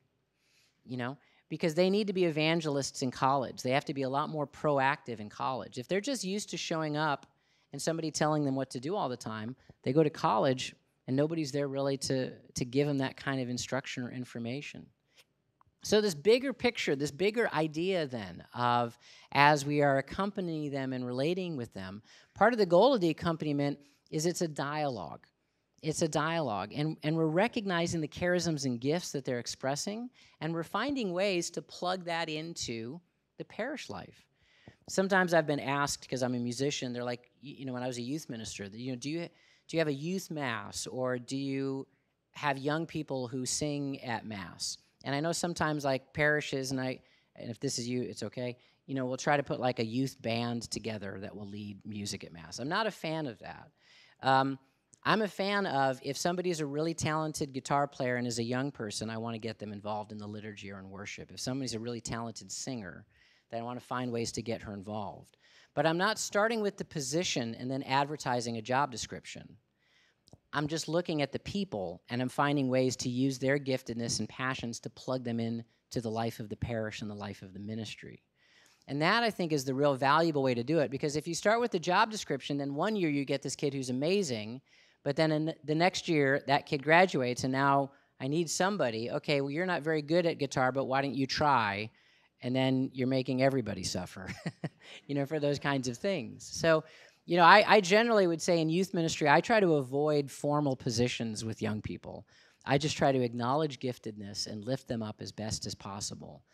you know, because they need to be evangelists in college. They have to be a lot more proactive in college. If they're just used to showing up and somebody telling them what to do all the time, they go to college and nobody's there really to give them that kind of instruction or information. So this bigger picture, this bigger idea then of as we are accompanying them and relating with them, part of the goal of the accompaniment is it's a dialogue. It's a dialogue, and we're recognizing the charisms and gifts that they're expressing, and we're finding ways to plug that into the parish life. Sometimes I've been asked, because I'm a musician, they're like, you know, when I was a youth minister, you know, do you have a youth mass, or do you have young people who sing at mass? And I know sometimes like parishes, and if this is you, it's okay, you know, we'll try to put like a youth band together that will lead music at mass. I'm not a fan of that. I'm a fan of, if somebody's a really talented guitar player and is a young person, I want to get them involved in the liturgy or in worship. If somebody's a really talented singer, then I want to find ways to get her involved. But I'm not starting with the position and then advertising a job description. I'm just looking at the people, and I'm finding ways to use their giftedness and passions to plug them in to the life of the parish and the life of the ministry. And that, I think, is the real valuable way to do it, because if you start with the job description, then one year you get this kid who's amazing, but then in the next year that kid graduates, and now I need somebody. Okay, well, you're not very good at guitar, but why don't you try? And then you're making everybody suffer, for those kinds of things. So, I generally would say in youth ministry, I try to avoid formal positions with young people. I just try to acknowledge giftedness and lift them up as best as possible.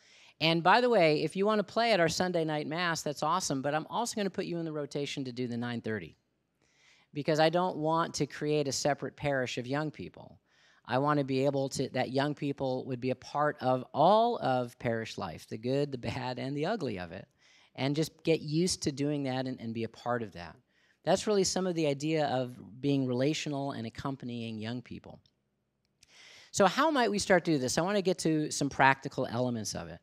And by the way, if you want to play at our Sunday night Mass, that's awesome, but I'm also going to put you in the rotation to do the 9:30, because I don't want to create a separate parish of young people. I want to be able to, that young people would be a part of all of parish life, the good, the bad, and the ugly of it, and just get used to doing that and be a part of that. That's really some of the idea of being relational and accompanying young people. So how might we start to do this? I want to get to some practical elements of it.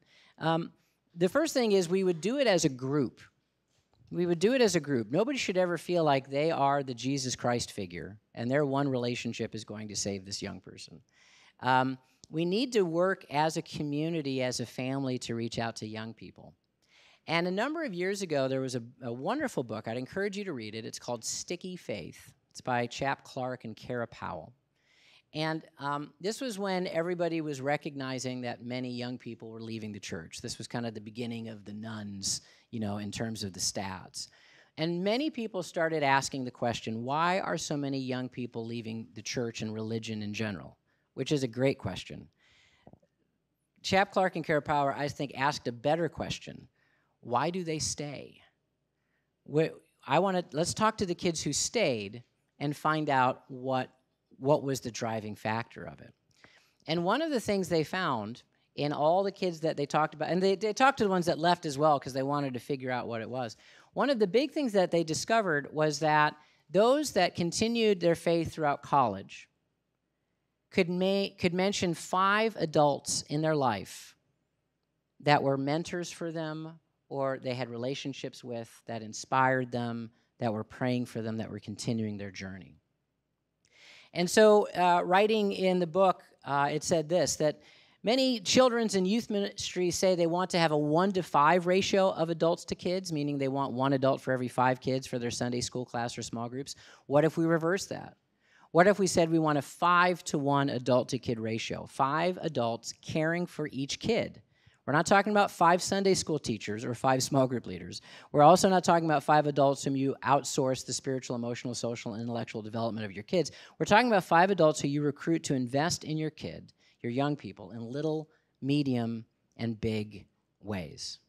The first thing is we would do it as a group. We would do it as a group. Nobody should ever feel like they are the Jesus Christ figure and their one relationship is going to save this young person. We need to work as a community, as a family, to reach out to young people. And a number of years ago, there was a wonderful book. I'd encourage you to read it. It's called Sticky Faith. It's by Chap Clark and Kara Powell. And this was when everybody was recognizing that many young people were leaving the church. This was kind of the beginning of the nuns, in terms of the stats. And many people started asking the question, why are so many young people leaving the church and religion in general? Which is a great question. Chap Clark and Kara Powell, I think, asked a better question. Why do they stay? Let's talk to the kids who stayed and find out what was the driving factor of it. And one of the things they found in all the kids that they talked about, and they talked to the ones that left as well because they wanted to figure out what it was. One of the big things that they discovered was that those that continued their faith throughout college could mention 5 adults in their life that were mentors for them, or they had relationships with, that inspired them, that were praying for them, that were continuing their journey. And so writing in the book, it said this, that many children's and youth ministries say they want to have a 1-to-5 ratio of adults to kids, meaning they want 1 adult for every 5 kids for their Sunday school class or small groups. What if we reverse that? What if we said we want a 5-to-1 adult-to-kid ratio? 5 adults caring for each kid. We're not talking about 5 Sunday school teachers or 5 small group leaders. We're also not talking about 5 adults whom you outsource the spiritual, emotional, social, and intellectual development of your kids. We're talking about 5 adults who you recruit to invest in your kid, your young people, in little, medium, and big ways.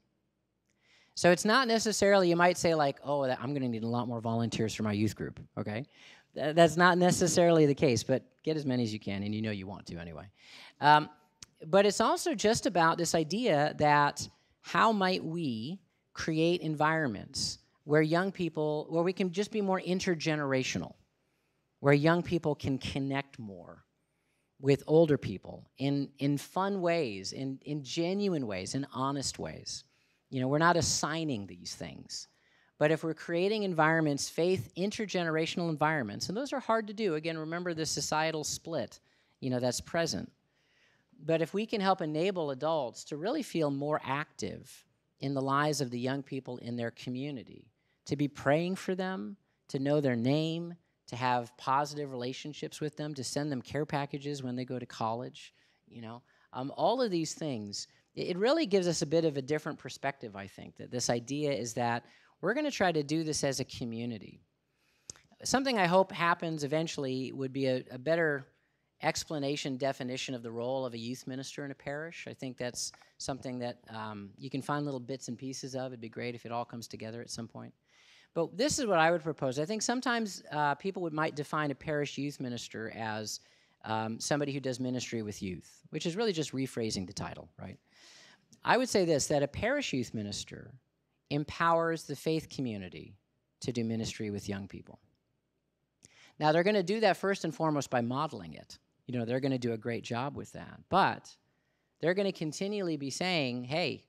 So it's not necessarily, you might say like, oh, I'm going to need a lot more volunteers for my youth group, okay? That's not necessarily the case, but get as many as you can, and you want to anyway. But it's also just about this idea that how might we create environments where young people, where we can just be more intergenerational, where young people can connect more with older people in fun ways, in genuine ways, in honest ways. We're not assigning these things. But if we're creating environments, faith, intergenerational environments, and those are hard to do. Again, remember the societal split, that's present. But if we can help enable adults to really feel more active in the lives of the young people in their community, to be praying for them, to know their name, to have positive relationships with them, to send them care packages when they go to college, all of these things, it really gives us a bit of a different perspective, I think, that this idea is that we're going to try to do this as a community. Something I hope happens eventually would be a better explanation, definition of the role of a youth minister in a parish. I think that's something that you can find little bits and pieces of. It'd be great if it all comes together at some point. But this is what I would propose. I think sometimes people might define a parish youth minister as somebody who does ministry with youth, which is really just rephrasing the title, right? I would say this, that a parish youth minister empowers the faith community to do ministry with young people. Now, they're going to do that first and foremost by modeling it. You know, they're going to do a great job with that. But they're going to continually be saying, hey,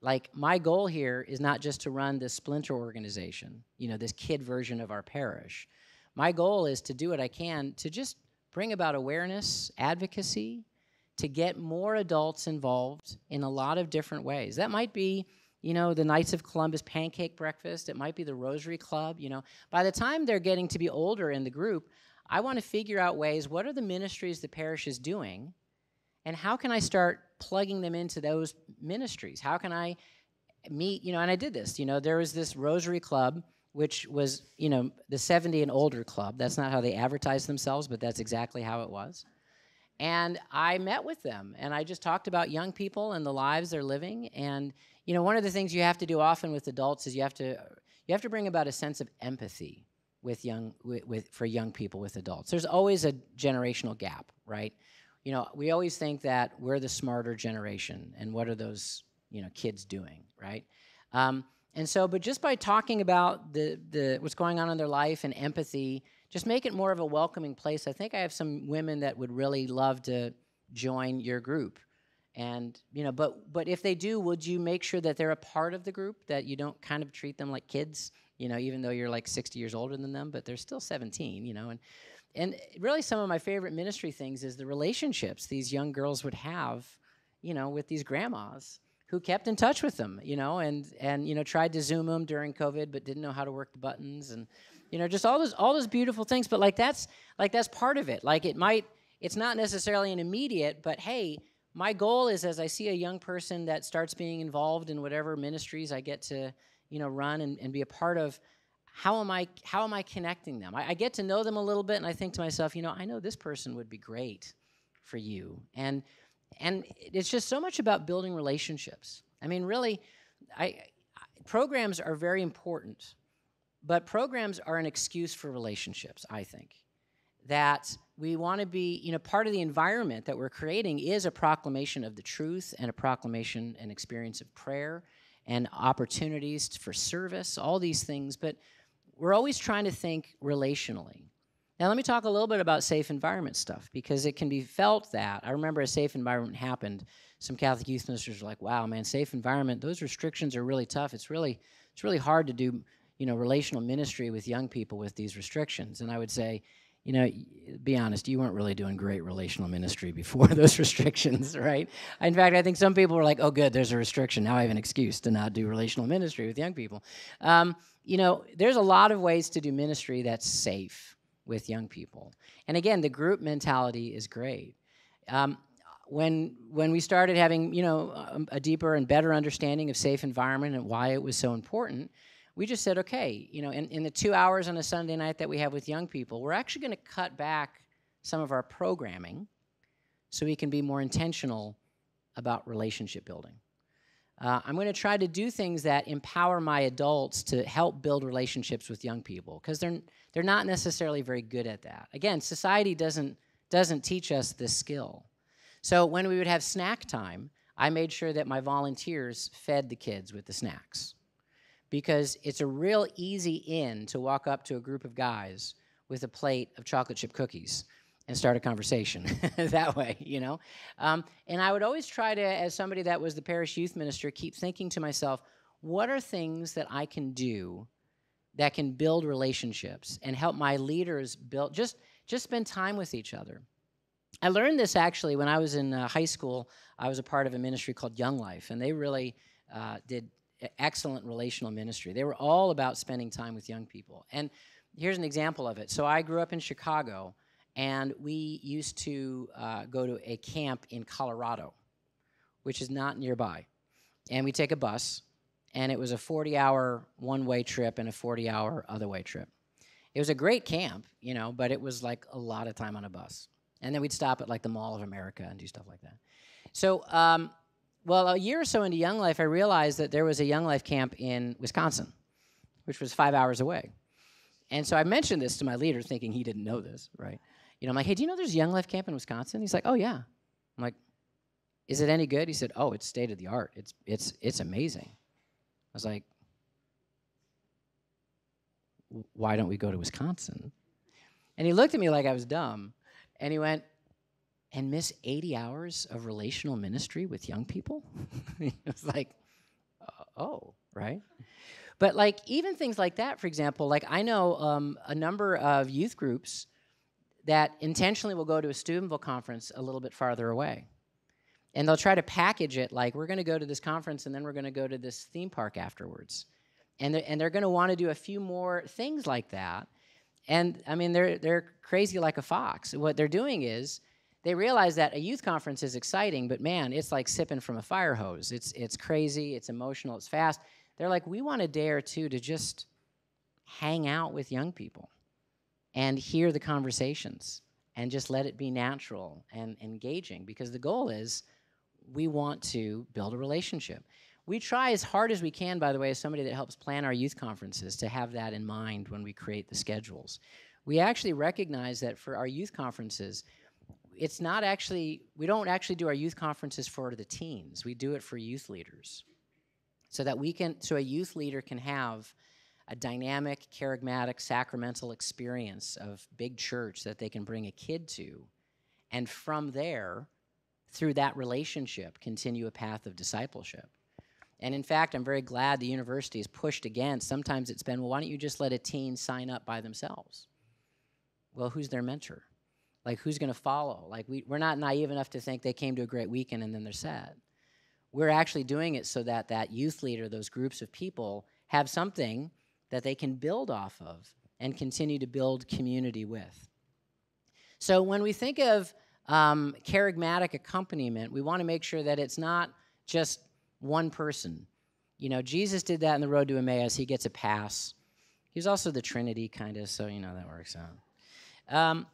like, my goal here is not just to run this splinter organization, you know, this kid version of our parish. My goal is to do what I can to just bring about awareness, advocacy, to get more adults involved in a lot of different ways. That might be, you know, the Knights of Columbus pancake breakfast. It might be the Rosary Club, you know. By the time they're getting to be older in the group, I want to figure out ways, what are the ministries the parish is doing, and how can I start plugging them into those ministries? How can I meet, you know, and I did this. You know, there was this Rosary Club, which was, you know, the 70 and older club. That's not how they advertised themselves, but that's exactly how it was. And I met with them, and I just talked about young people and the lives they're living. And, you know, one of the things you have to do often with adults is you have to bring about a sense of empathy with young people, with adults. There's always a generational gap, right? You know, we always think that we're the smarter generation, and what are those, you know, kids doing, right? And so, but just by talking about the what's going on in their life and empathy, just make it more of a welcoming place. I think I have some women that would really love to join your group. And, you know, but if they do, would you make sure that they're a part of the group, that you don't kind of treat them like kids, you know, even though you're like 60 years older than them, but they're still 17, you know. And really some of my favorite ministry things is the relationships these young girls would have, you know, with these grandmas who kept in touch with them, you know, and you know, tried to Zoom them during COVID but didn't know how to work the buttons, and you know, just all those beautiful things. But like that's part of it. Like it's not necessarily an immediate, but hey, my goal is, as I see a young person that starts being involved in whatever ministries I get to, you know, run and be a part of, how am I connecting them? I get to know them a little bit, and I think to myself, you know, I know this person would be great for you. And it's just so much about building relationships. I mean, really, programs are very important, but programs are an excuse for relationships, I think. That we want to be, you know, part of the environment that we're creating is a proclamation of the truth and a proclamation and experience of prayer and opportunities for service, all these things, but we're always trying to think relationally. Now, let me talk a little bit about safe environment stuff, because it can be felt that. I remember a safe environment happened. Some Catholic youth ministers were like, wow, man, safe environment, those restrictions are really tough. It's really hard to do, you know, relational ministry with young people with these restrictions. And I would say, you know, be honest, you weren't really doing great relational ministry before those restrictions, right? In fact, I think some people were like, oh, good, there's a restriction. Now I have an excuse to not do relational ministry with young people. You know, there's a lot of ways to do ministry that's safe with young people. And again, the group mentality is great. When we started having, you know, a deeper and better understanding of safe environment and why it was so important, we just said, okay, you know, in the 2 hours on a Sunday night that we have with young people, we're actually going to cut back some of our programming so we can be more intentional about relationship building. I'm going to try to do things that empower my adults to help build relationships with young people, because they're not necessarily very good at that. Again, society doesn't teach us this skill. So when we would have snack time, I made sure that my volunteers fed the kids with the snacks, because it's a real easy in to walk up to a group of guys with a plate of chocolate chip cookies and start a conversation that way, you know? And I would always try to, as somebody that was the parish youth minister, keep thinking to myself, what are things that I can do that can build relationships and help my leaders build, just spend time with each other? I learned this actually when I was in high school. I was a part of a ministry called Young Life, and they really did excellent relational ministry. They were all about spending time with young people. And here's an example of it. So I grew up in Chicago, and we used to go to a camp in Colorado, which is not nearby. And we take a bus, and it was a 40-hour one-way trip and a 40-hour other-way trip. It was a great camp, you know, but it was like a lot of time on a bus. And then we'd stop at like the Mall of America and do stuff like that. So, well, a year or so into Young Life, I realized that there was a Young Life camp in Wisconsin, which was 5 hours away. And so I mentioned this to my leader, thinking he didn't know this, right? You know, I'm like, hey, do you know there's a Young Life camp in Wisconsin? He's like, oh, yeah. I'm like, is it any good? He said, oh, it's state of the art. It's amazing. I was like, why don't we go to Wisconsin? And he looked at me like I was dumb. And he went, and miss 80 hours of relational ministry with young people? It was like, oh, right? But like even things like that, for example, like I know a number of youth groups that intentionally will go to a Steubenville conference a little bit farther away. And they'll try to package it like, we're going to go to this conference and then we're going to go to this theme park afterwards. And they're going to want to do a few more things like that. And I mean, they're crazy like a fox. What they're doing is they realize that a youth conference is exciting, but man, it's like sipping from a fire hose. It's crazy, it's emotional, it's fast. They're like, we want a day or two to just hang out with young people and hear the conversations and just let it be natural and engaging, because the goal is we want to build a relationship. We try as hard as we can, by the way, as somebody that helps plan our youth conferences, to have that in mind when we create the schedules. We actually recognize that for our youth conferences, it's not actually, we don't actually do our youth conferences for the teens. We do it for youth leaders. So that we can, so a youth leader can have a dynamic, kerygmatic, sacramental experience of big church that they can bring a kid to. And from there, through that relationship, continue a path of discipleship. And in fact, I'm very glad the university is pushed against. Sometimes it's been, well, why don't you just let a teen sign up by themselves? Well, who's their mentor? Like, who's going to follow? Like, we're not naive enough to think they came to a great weekend and then they're sad. We're actually doing it so that that youth leader, those groups of people, have something that they can build off of and continue to build community with. So when we think of kerygmatic accompaniment, we want to make sure that it's not just one person. You know, Jesus did that in the road to Emmaus. He gets a pass. He's also the Trinity, kind of, so you know that works out.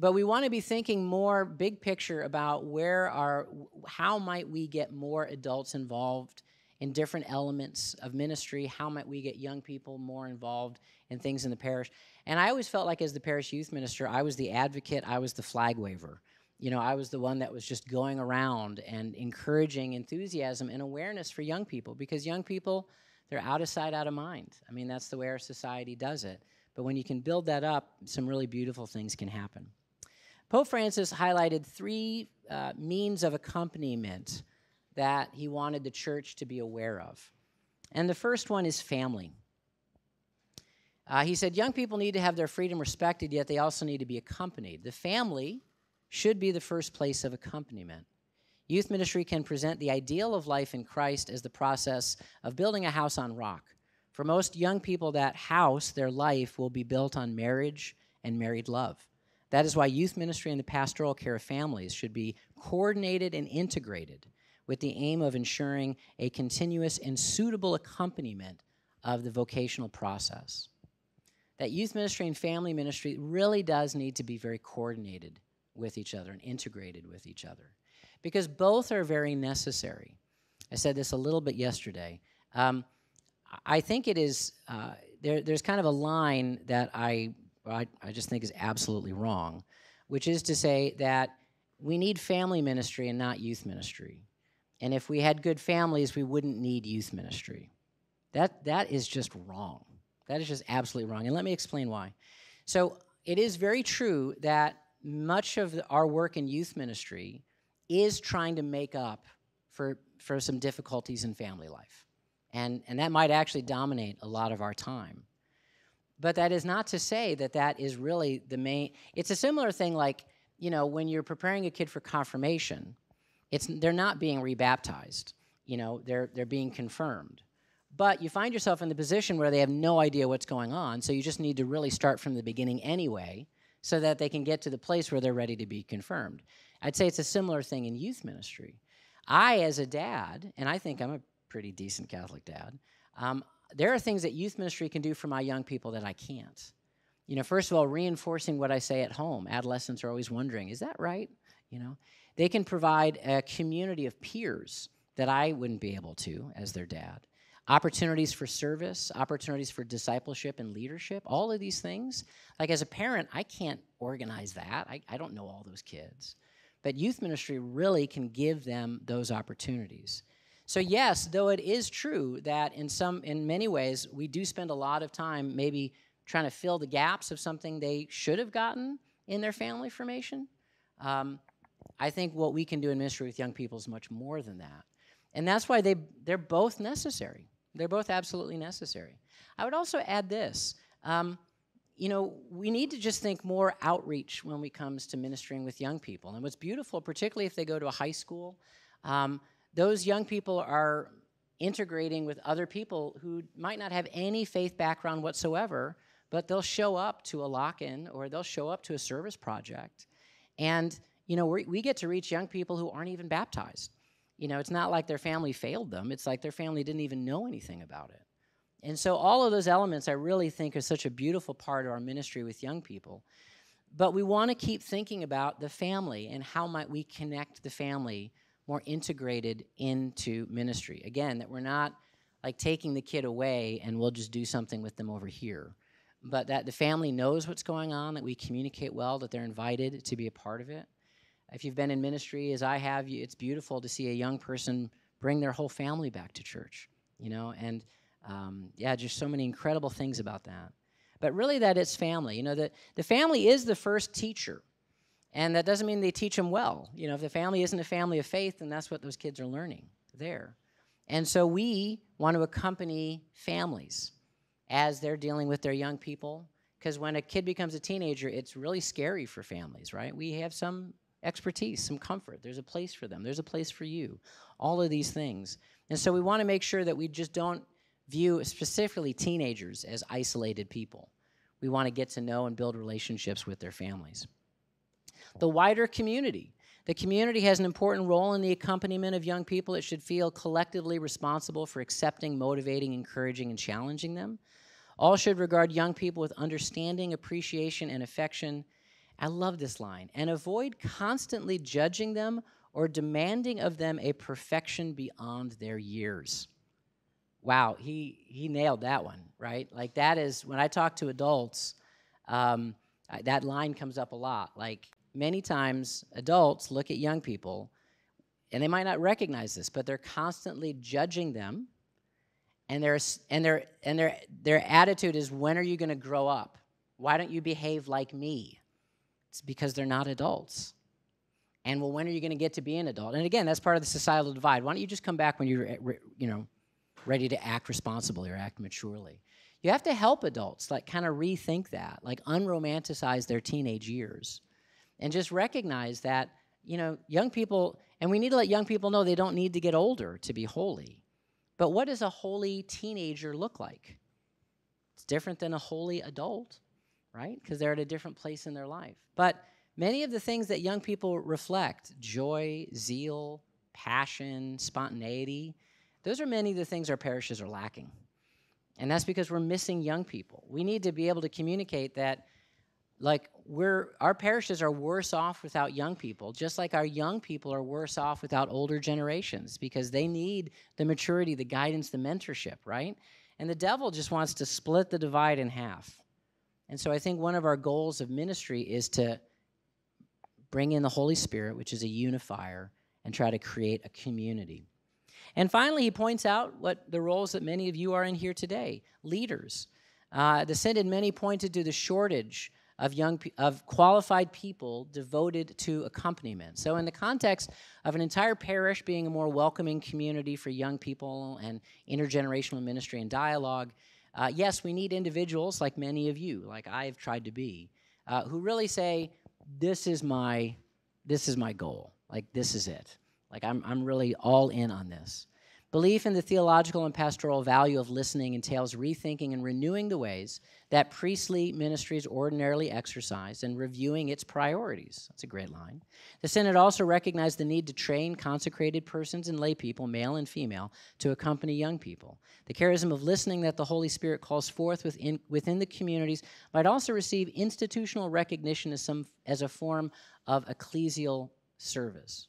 But we want to be thinking more big picture about where our, how might we get more adults involved in different elements of ministry? How might we get young people more involved in things in the parish? And I always felt like as the parish youth minister, I was the advocate, I was the flag waver. You know, I was the one that was just going around and encouraging enthusiasm and awareness for young people, because young people, they're out of sight, out of mind. I mean, that's the way our society does it. But when you can build that up, some really beautiful things can happen. Pope Francis highlighted three means of accompaniment that he wanted the church to be aware of. And the first one is family. He said, young people need to have their freedom respected, yet they also need to be accompanied. The family should be the first place of accompaniment. Youth ministry can present the ideal of life in Christ as the process of building a house on rock. For most young people, that house, their life, will be built on marriage and married love. That is why youth ministry and the pastoral care of families should be coordinated and integrated with the aim of ensuring a continuous and suitable accompaniment of the vocational process. That youth ministry and family ministry really does need to be very coordinated with each other and integrated with each other, because both are very necessary. I said this a little bit yesterday. I think it is, there's kind of a line that I just think is absolutely wrong, which is to say that we need family ministry and not youth ministry. And if we had good families, we wouldn't need youth ministry. That is just wrong. That is just absolutely wrong. And let me explain why. So it is very true that much of our work in youth ministry is trying to make up for some difficulties in family life. And that might actually dominate a lot of our time. But that is not to say that that is really the main... It's a similar thing like, you know, when you're preparing a kid for confirmation, they're not being rebaptized. You know, they're being confirmed. But you find yourself in the position where they have no idea what's going on, so you just need to really start from the beginning anyway, so that they can get to the place where they're ready to be confirmed. I'd say it's a similar thing in youth ministry. I, as a dad, and I think I'm a pretty decent Catholic dad, there are things that youth ministry can do for my young people that I can't. You know, first of all, reinforcing what I say at home. Adolescents are always wondering, is that right? You know, they can provide a community of peers that I wouldn't be able to as their dad. Opportunities for service, opportunities for discipleship and leadership, all of these things. Like as a parent, I can't organize that. I don't know all those kids. But youth ministry really can give them those opportunities. So yes, though it is true that in many ways, we do spend a lot of time maybe trying to fill the gaps of something they should have gotten in their family formation. I think what we can do in ministry with young people is much more than that. And that's why they're both necessary. They're both absolutely necessary. I would also add this. You know, we need to just think more outreach when it comes to ministering with young people. And what's beautiful, particularly if they go to a high school, those young people are integrating with other people who might not have any faith background whatsoever, but they'll show up to a lock-in or they'll show up to a service project. And, you know, we get to reach young people who aren't even baptized. You know, it's not like their family failed them. It's like their family didn't even know anything about it. And so all of those elements I really think are such a beautiful part of our ministry with young people. But we want to keep thinking about the family and how might we connect the family more integrated into ministry. Again, that we're not like taking the kid away and we'll just do something with them over here. But that the family knows what's going on, that we communicate well, that they're invited to be a part of it. If you've been in ministry, as I have, it's beautiful to see a young person bring their whole family back to church, you know, and yeah, just so many incredible things about that. But really that it's family, you know, that the family is the first teacher, and that doesn't mean they teach them well. You know, if the family isn't a family of faith, then that's what those kids are learning there. And so we want to accompany families as they're dealing with their young people, because when a kid becomes a teenager, it's really scary for families, right? We have some expertise, some comfort. There's a place for them. There's a place for you. All of these things. And so we want to make sure that we just don't view specifically teenagers as isolated people. We want to get to know and build relationships with their families. The wider community. The community has an important role in the accompaniment of young people. It should feel collectively responsible for accepting, motivating, encouraging, and challenging them. All should regard young people with understanding, appreciation, and affection. I love this line. And avoid constantly judging them or demanding of them a perfection beyond their years. Wow, he nailed that one, right? Like that is, when I talk to adults, that line comes up a lot. Like many times adults look at young people and they might not recognize this, but they're constantly judging them, and their attitude is, when are you gonna grow up? Why don't you behave like me? It's because they're not adults. And well, when are you going to get to be an adult? And again, that's part of the societal divide. Why don't you just come back when you're, you know, ready to act responsibly or act maturely? You have to help adults, like, kind of rethink that, like, unromanticize their teenage years, and just recognize that, you know, young people, and we need to let young people know they don't need to get older to be holy. But what does a holy teenager look like? It's different than a holy adult, right? Because they're at a different place in their life. But many of the things that young people reflect, joy, zeal, passion, spontaneity, those are many of the things our parishes are lacking. And that's because we're missing young people. We need to be able to communicate that, like, our parishes are worse off without young people, just like our young people are worse off without older generations, because they need the maturity, the guidance, the mentorship, right? And the devil just wants to split the divide in half. And so I think one of our goals of ministry is to bring in the Holy Spirit, which is a unifier, and try to create a community. And finally, he points out what the roles that many of you are in here today, leaders. The synod many pointed to the shortage of qualified people devoted to accompaniment. So in the context of an entire parish being a more welcoming community for young people and intergenerational ministry and dialogue, yes, we need individuals like many of you, like I have tried to be, who really say, this is my goal. Like, this is it. Like, I'm really all in on this. Belief in the theological and pastoral value of listening entails rethinking and renewing the ways that priestly ministry is ordinarily exercised and reviewing its priorities. That's a great line. The synod also recognized the need to train consecrated persons and lay people, male and female, to accompany young people. The charism of listening that the Holy Spirit calls forth within the communities might also receive institutional recognition as a form of ecclesial service.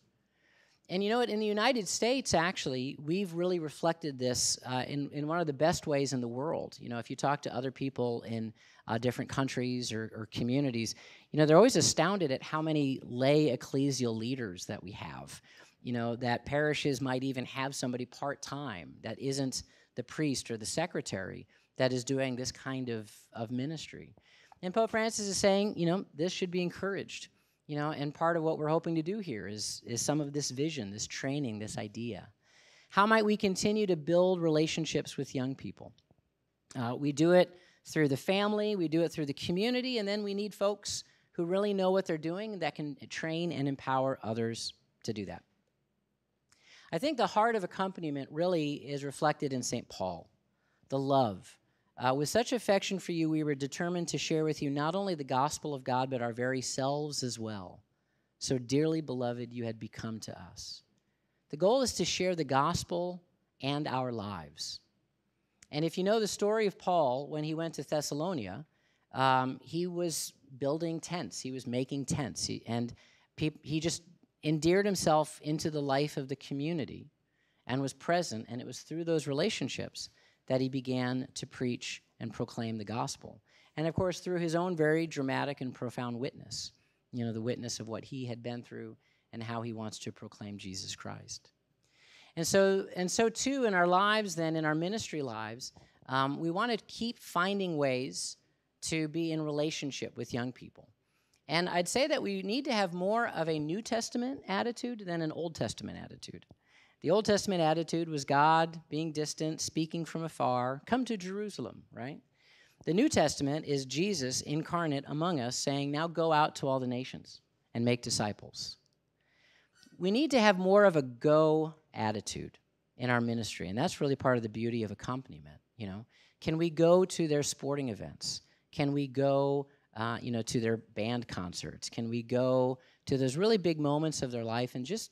And you know what, in the United States, actually, we've really reflected this in one of the best ways in the world. You know, if you talk to other people in different countries or communities, you know, they're always astounded at how many lay ecclesial leaders that we have. You know, that parishes might even have somebody part-time that isn't the priest or the secretary that is doing this kind of ministry. And Pope Francis is saying, you know, this should be encouraged, you know, and part of what we're hoping to do here is some of this vision, this training, this idea. How might we continue to build relationships with young people? We do it through the family, we do it through the community, and then we need folks who really know what they're doing that can train and empower others to do that. I think the heart of accompaniment really is reflected in St. Paul, the love. With such affection for you, we were determined to share with you not only the gospel of God, but our very selves as well. So dearly beloved, you had become to us. The goal is to share the gospel and our lives. And if you know the story of Paul, when he went to Thessalonica, he was building tents. He was making tents. He just endeared himself into the life of the community and was present, and it was through those relationships that he began to preach and proclaim the gospel. And of course, through his own very dramatic and profound witness, you know, the witness of what he had been through and how he wants to proclaim Jesus Christ. And so too, in our lives then, in our ministry lives, we want to keep finding ways to be in relationship with young people. And I'd say that we need to have more of a New Testament attitude than an Old Testament attitude. The Old Testament attitude was God being distant, speaking from afar, come to Jerusalem, right? The New Testament is Jesus incarnate among us saying, now go out to all the nations and make disciples. We need to have more of a go attitude in our ministry, and that's really part of the beauty of accompaniment, you know. Can we go to their sporting events? Can we go you know, to their band concerts? Can we go to those really big moments of their life and just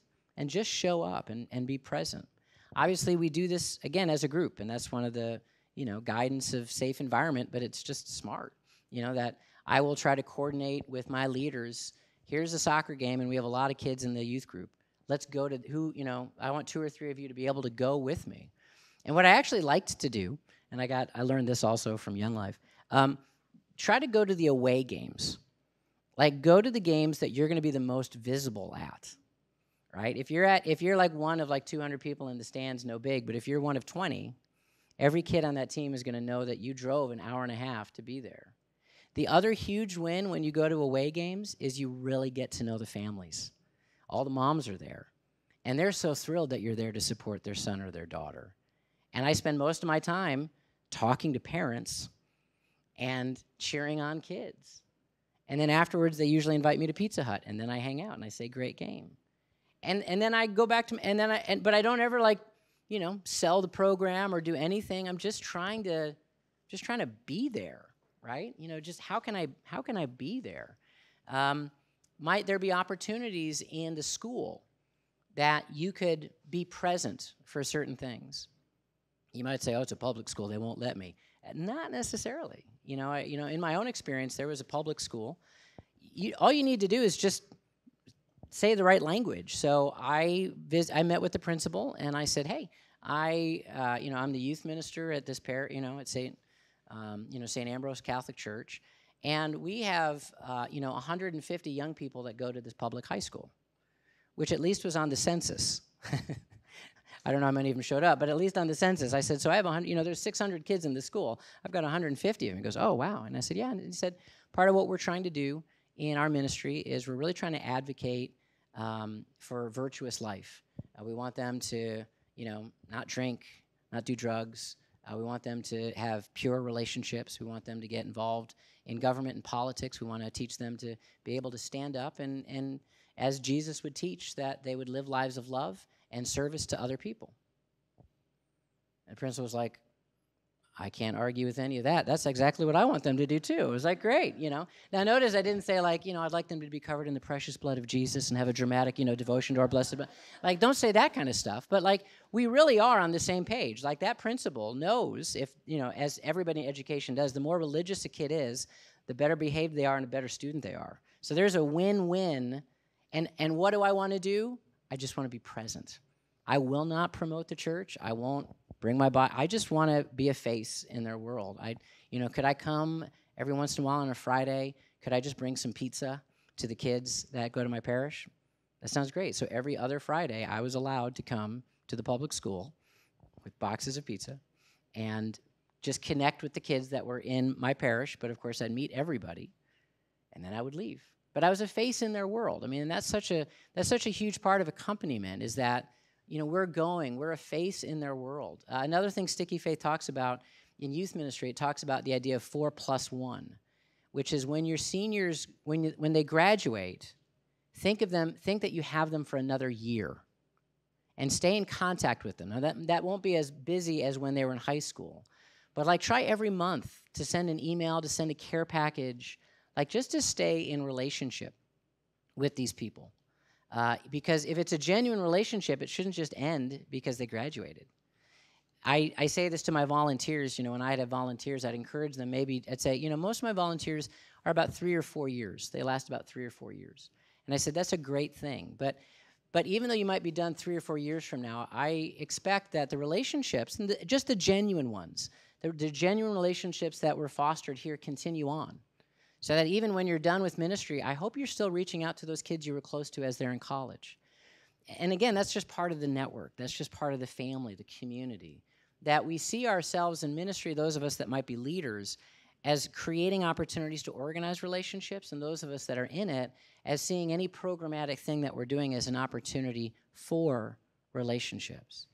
show up and be present? Obviously, we do this, again, as a group, and that's one of the, you know, guidance of safe environment, but it's just smart, you know, that I will try to coordinate with my leaders. Here's a soccer game, and we have a lot of kids in the youth group. Let's go to who, you know, I want 2 or 3 of you to be able to go with me. And what I actually liked to do, and I learned this also from Young Life, try to go to the away games. Like, go to the games that you're going to be the most visible at, right? If you're like one of like 200 people in the stands, no big, but if you're one of 20, every kid on that team is going to know that you drove an hour and a half to be there. The other huge win when you go to away games is you really get to know the families. All the moms are there, and they're so thrilled that you're there to support their son or their daughter. And I spend most of my time talking to parents and cheering on kids. And then afterwards, they usually invite me to Pizza Hut, and then I hang out, and I say, great game. And then I go back to, and then but I don't ever, like, you know, sell the program or do anything. I'm just trying to be there, right? You know, just how can I be there? Might there be opportunities in the school that you could be present for certain things? You might say, oh, it's a public school, they won't let me. Not necessarily. You know, in my own experience, there was a public school. All you need to do is just say the right language. So I met with the principal, and I said, hey, I'm the youth minister at this at St. Ambrose Catholic Church. And we have, 150 young people that go to this public high school, which at least was on the census. I don't know how many of them showed up, but at least on the census. I said, so I have 100, there's 600 kids in this school. I've got 150 of them. He goes, oh, wow. And I said, yeah. And he said, part of what we're trying to do in our ministry is we're really trying to advocate for virtuous life. We want them to, not drink, not do drugs. We want them to have pure relationships. We want them to get involved in government and politics. We want to teach them to be able to stand up and as Jesus would teach, that they would live lives of love and service to other people. And the principal was like, I can't argue with any of that. That's exactly what I want them to do too. It was like, great, Now notice I didn't say like, I'd like them to be covered in the precious blood of Jesus and have a dramatic, devotion to our blessed blood. Like, don't say that kind of stuff. But like, we really are on the same page. Like, that principal knows if, as everybody in education does, the more religious a kid is, the better behaved they are and the better student they are. So there's a win-win. And what do I want to do? I just want to be present. I will not promote the church. I won't bring my body. I just want to be a face in their world. Could I come every once in a while on a Friday? Could I just bring some pizza to the kids that go to my parish? That sounds great. So every other Friday, I was allowed to come to the public school with boxes of pizza and just connect with the kids that were in my parish, but of course I'd meet everybody, and then I would leave. But I was a face in their world. I mean, and that's such a huge part of accompaniment, is that, you know, we're a face in their world. Another thing Sticky Faith talks about in youth ministry, it talks about the idea of 4+1, which is when your seniors, when they graduate, think that you have them for another year and stay in contact with them. Now that won't be as busy as when they were in high school, but like try every month to send an email, to send a care package, like just to stay in relationship with these people. Because if it's a genuine relationship, it shouldn't just end because they graduated. I say this to my volunteers, you know, when I'd have volunteers, I'd encourage them. Maybe I'd say, you know, most of my volunteers are about 3 or 4 years. They last about 3 or 4 years. And I said, that's a great thing. But even though you might be done 3 or 4 years from now, I expect that the relationships, and just the genuine ones, the genuine relationships that were fostered here continue on. So that even when you're done with ministry, I hope you're still reaching out to those kids you were close to as they're in college. And again, that's just part of the network. That's just part of the family, the community. That we see ourselves in ministry, those of us that might be leaders, as creating opportunities to organize relationships, and those of us that are in it as seeing any programmatic thing that we're doing as an opportunity for relationships.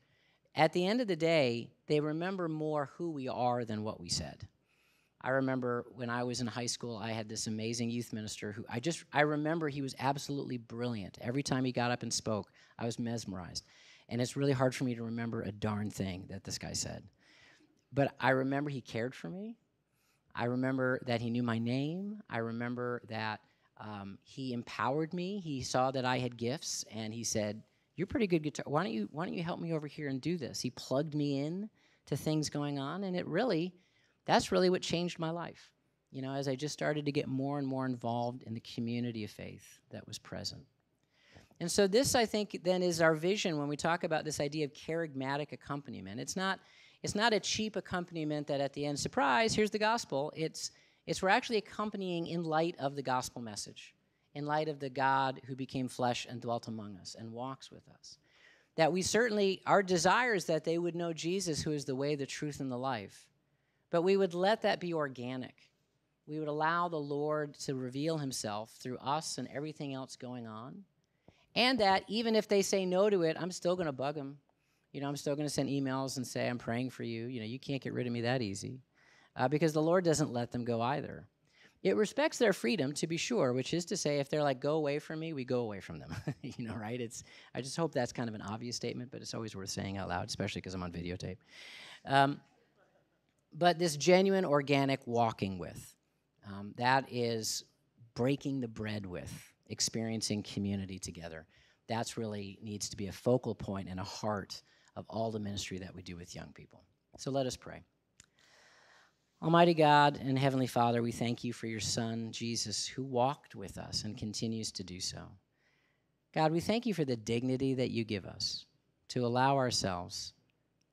At the end of the day, they remember more who we are than what we said. I remember when I was in high school, I had this amazing youth minister who I remember he was absolutely brilliant. Every time he got up and spoke, I was mesmerized. And it's really hard for me to remember a darn thing that this guy said. But I remember he cared for me. I remember that he knew my name. I remember that he empowered me. He saw that I had gifts, and he said, "You're pretty good guitar. Why don't you help me over here and do this?" He plugged me in to things going on, and that's really what changed my life, you know, as I just started to get more and more involved in the community of faith that was present. And so this, I think, then is our vision when we talk about this idea of kerygmatic accompaniment. It's not a cheap accompaniment that at the end, surprise, here's the gospel. It's we're actually accompanying in light of the gospel message, in light of the God who became flesh and dwelt among us and walks with us. That we certainly, our desire is that they would know Jesus, who is the way, the truth, and the life. But we would let that be organic. We would allow the Lord to reveal himself through us and everything else going on. And that even if they say no to it, I'm still going to bug them. You know, I'm still going to send emails and say, I'm praying for you. You know, you can't get rid of me that easy. Because the Lord doesn't let them go either. It respects their freedom, to be sure, which is to say, if they're like, go away from me, we go away from them. You know, right? I just hope that's kind of an obvious statement, but it's always worth saying out loud, especially because I'm on videotape. But this genuine, organic walking with, that is breaking the bread with, experiencing community together. That's really needs to be a focal point and a heart of all the ministry that we do with young people. So let us pray. Almighty God and Heavenly Father, we thank you for your Son, Jesus, who walked with us and continues to do so. God, we thank you for the dignity that you give us to allow ourselves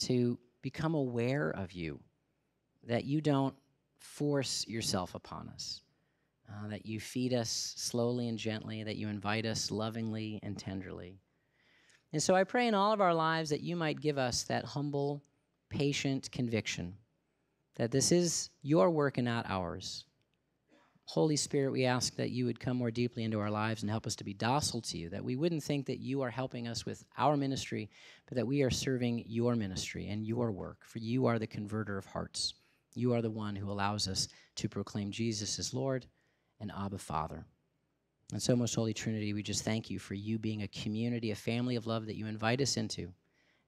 to become aware of you, that you don't force yourself upon us, that you feed us slowly and gently, that you invite us lovingly and tenderly. And so I pray in all of our lives that you might give us that humble, patient conviction that this is your work and not ours. Holy Spirit, we ask that you would come more deeply into our lives and help us to be docile to you, that we wouldn't think that you are helping us with our ministry, but that we are serving your ministry and your work, for you are the converter of hearts. You are the one who allows us to proclaim Jesus as Lord and Abba Father. And so, Most Holy Trinity, we just thank you for you being a community, a family of love that you invite us into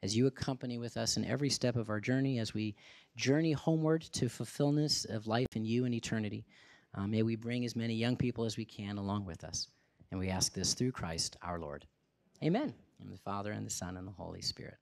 as you accompany with us in every step of our journey, as we journey homeward to fulfillment of life in you and eternity. May we bring as many young people as we can along with us. And we ask this through Christ our Lord. Amen. In the Father, and the Son, and the Holy Spirit.